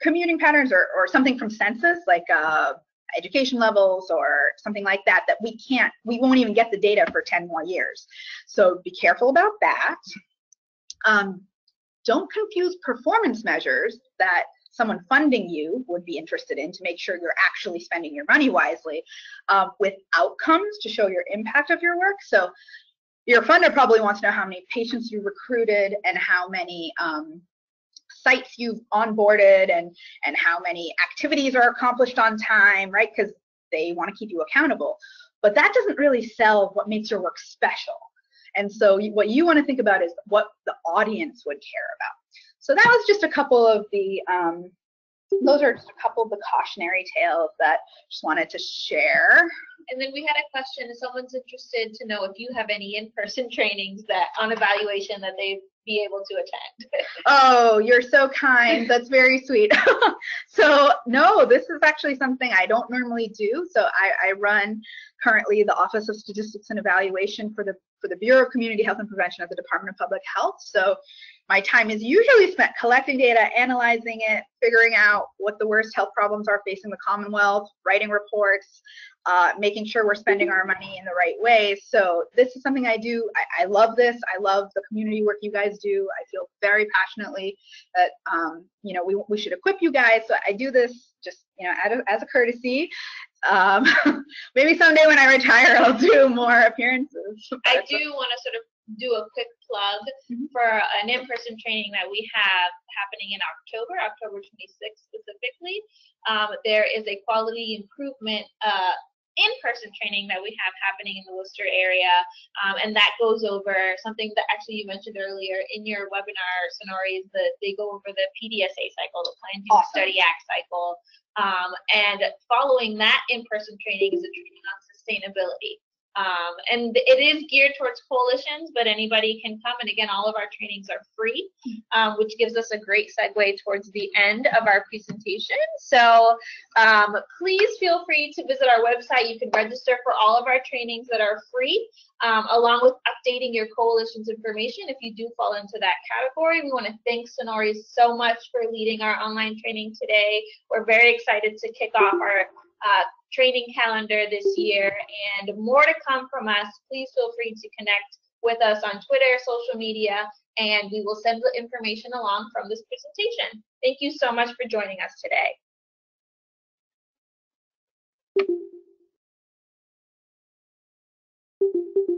commuting patterns or, or something from census, like uh, education levels or something like that, that we can't, we won't even get the data for ten more years. So be careful about that. Um, don't confuse performance measures that someone funding you would be interested in to make sure you're actually spending your money wisely, uh, with outcomes to show your impact of your work. So your funder probably wants to know how many patients you recruited and how many um, sites you've onboarded and, and how many activities are accomplished on time, right? Because they want to keep you accountable. But that doesn't really sell what makes your work special. And so what you want to think about is what the audience would care about. So that was just a couple of the, um, those are just a couple of the cautionary tales that I just wanted to share. And then we had a question, if someone's interested to know if you have any in-person trainings that on evaluation that they'd be able to attend. Oh, you're so kind. That's very sweet. So no, this is actually something I don't normally do. So I, I run currently the Office of Statistics and Evaluation for the for the Bureau of Community Health and Prevention of the Department of Public Health. So my time is usually spent collecting data, analyzing it, figuring out what the worst health problems are facing the Commonwealth, writing reports, uh, making sure we're spending our money in the right way. So this is something I do. I, I love this. I love the community work you guys do. I feel very passionately that, um, you know, we, we should equip you guys. So I do this just, you know, as a, as a courtesy. Um, maybe someday when I retire, I'll do more appearances. I do want to sort of do a quick plug mm-hmm. for an in-person training that we have happening in October, October twenty-sixth specifically. Um, there is a quality improvement uh, in-person training that we have happening in the Worcester area, um, and that goes over something that actually you mentioned earlier in your webinar, Sonori, is that they go over the P D S A cycle, the Plan-Do-Study-Act cycle, um, and following that in-person training is a training on sustainability. Um, and it is geared towards coalitions, but anybody can come. And again, all of our trainings are free, um, which gives us a great segue towards the end of our presentation. So um, please feel free to visit our website. You can register for all of our trainings that are free, um, along with updating your coalition's information if you do fall into that category. We want to thank Sonori so much for leading our online training today. We're very excited to kick off our uh, training calendar this year, and more to come from us. Please feel free to connect with us on Twitter, social media, and we will send the information along from this presentation. Thank you so much for joining us today. Thank you.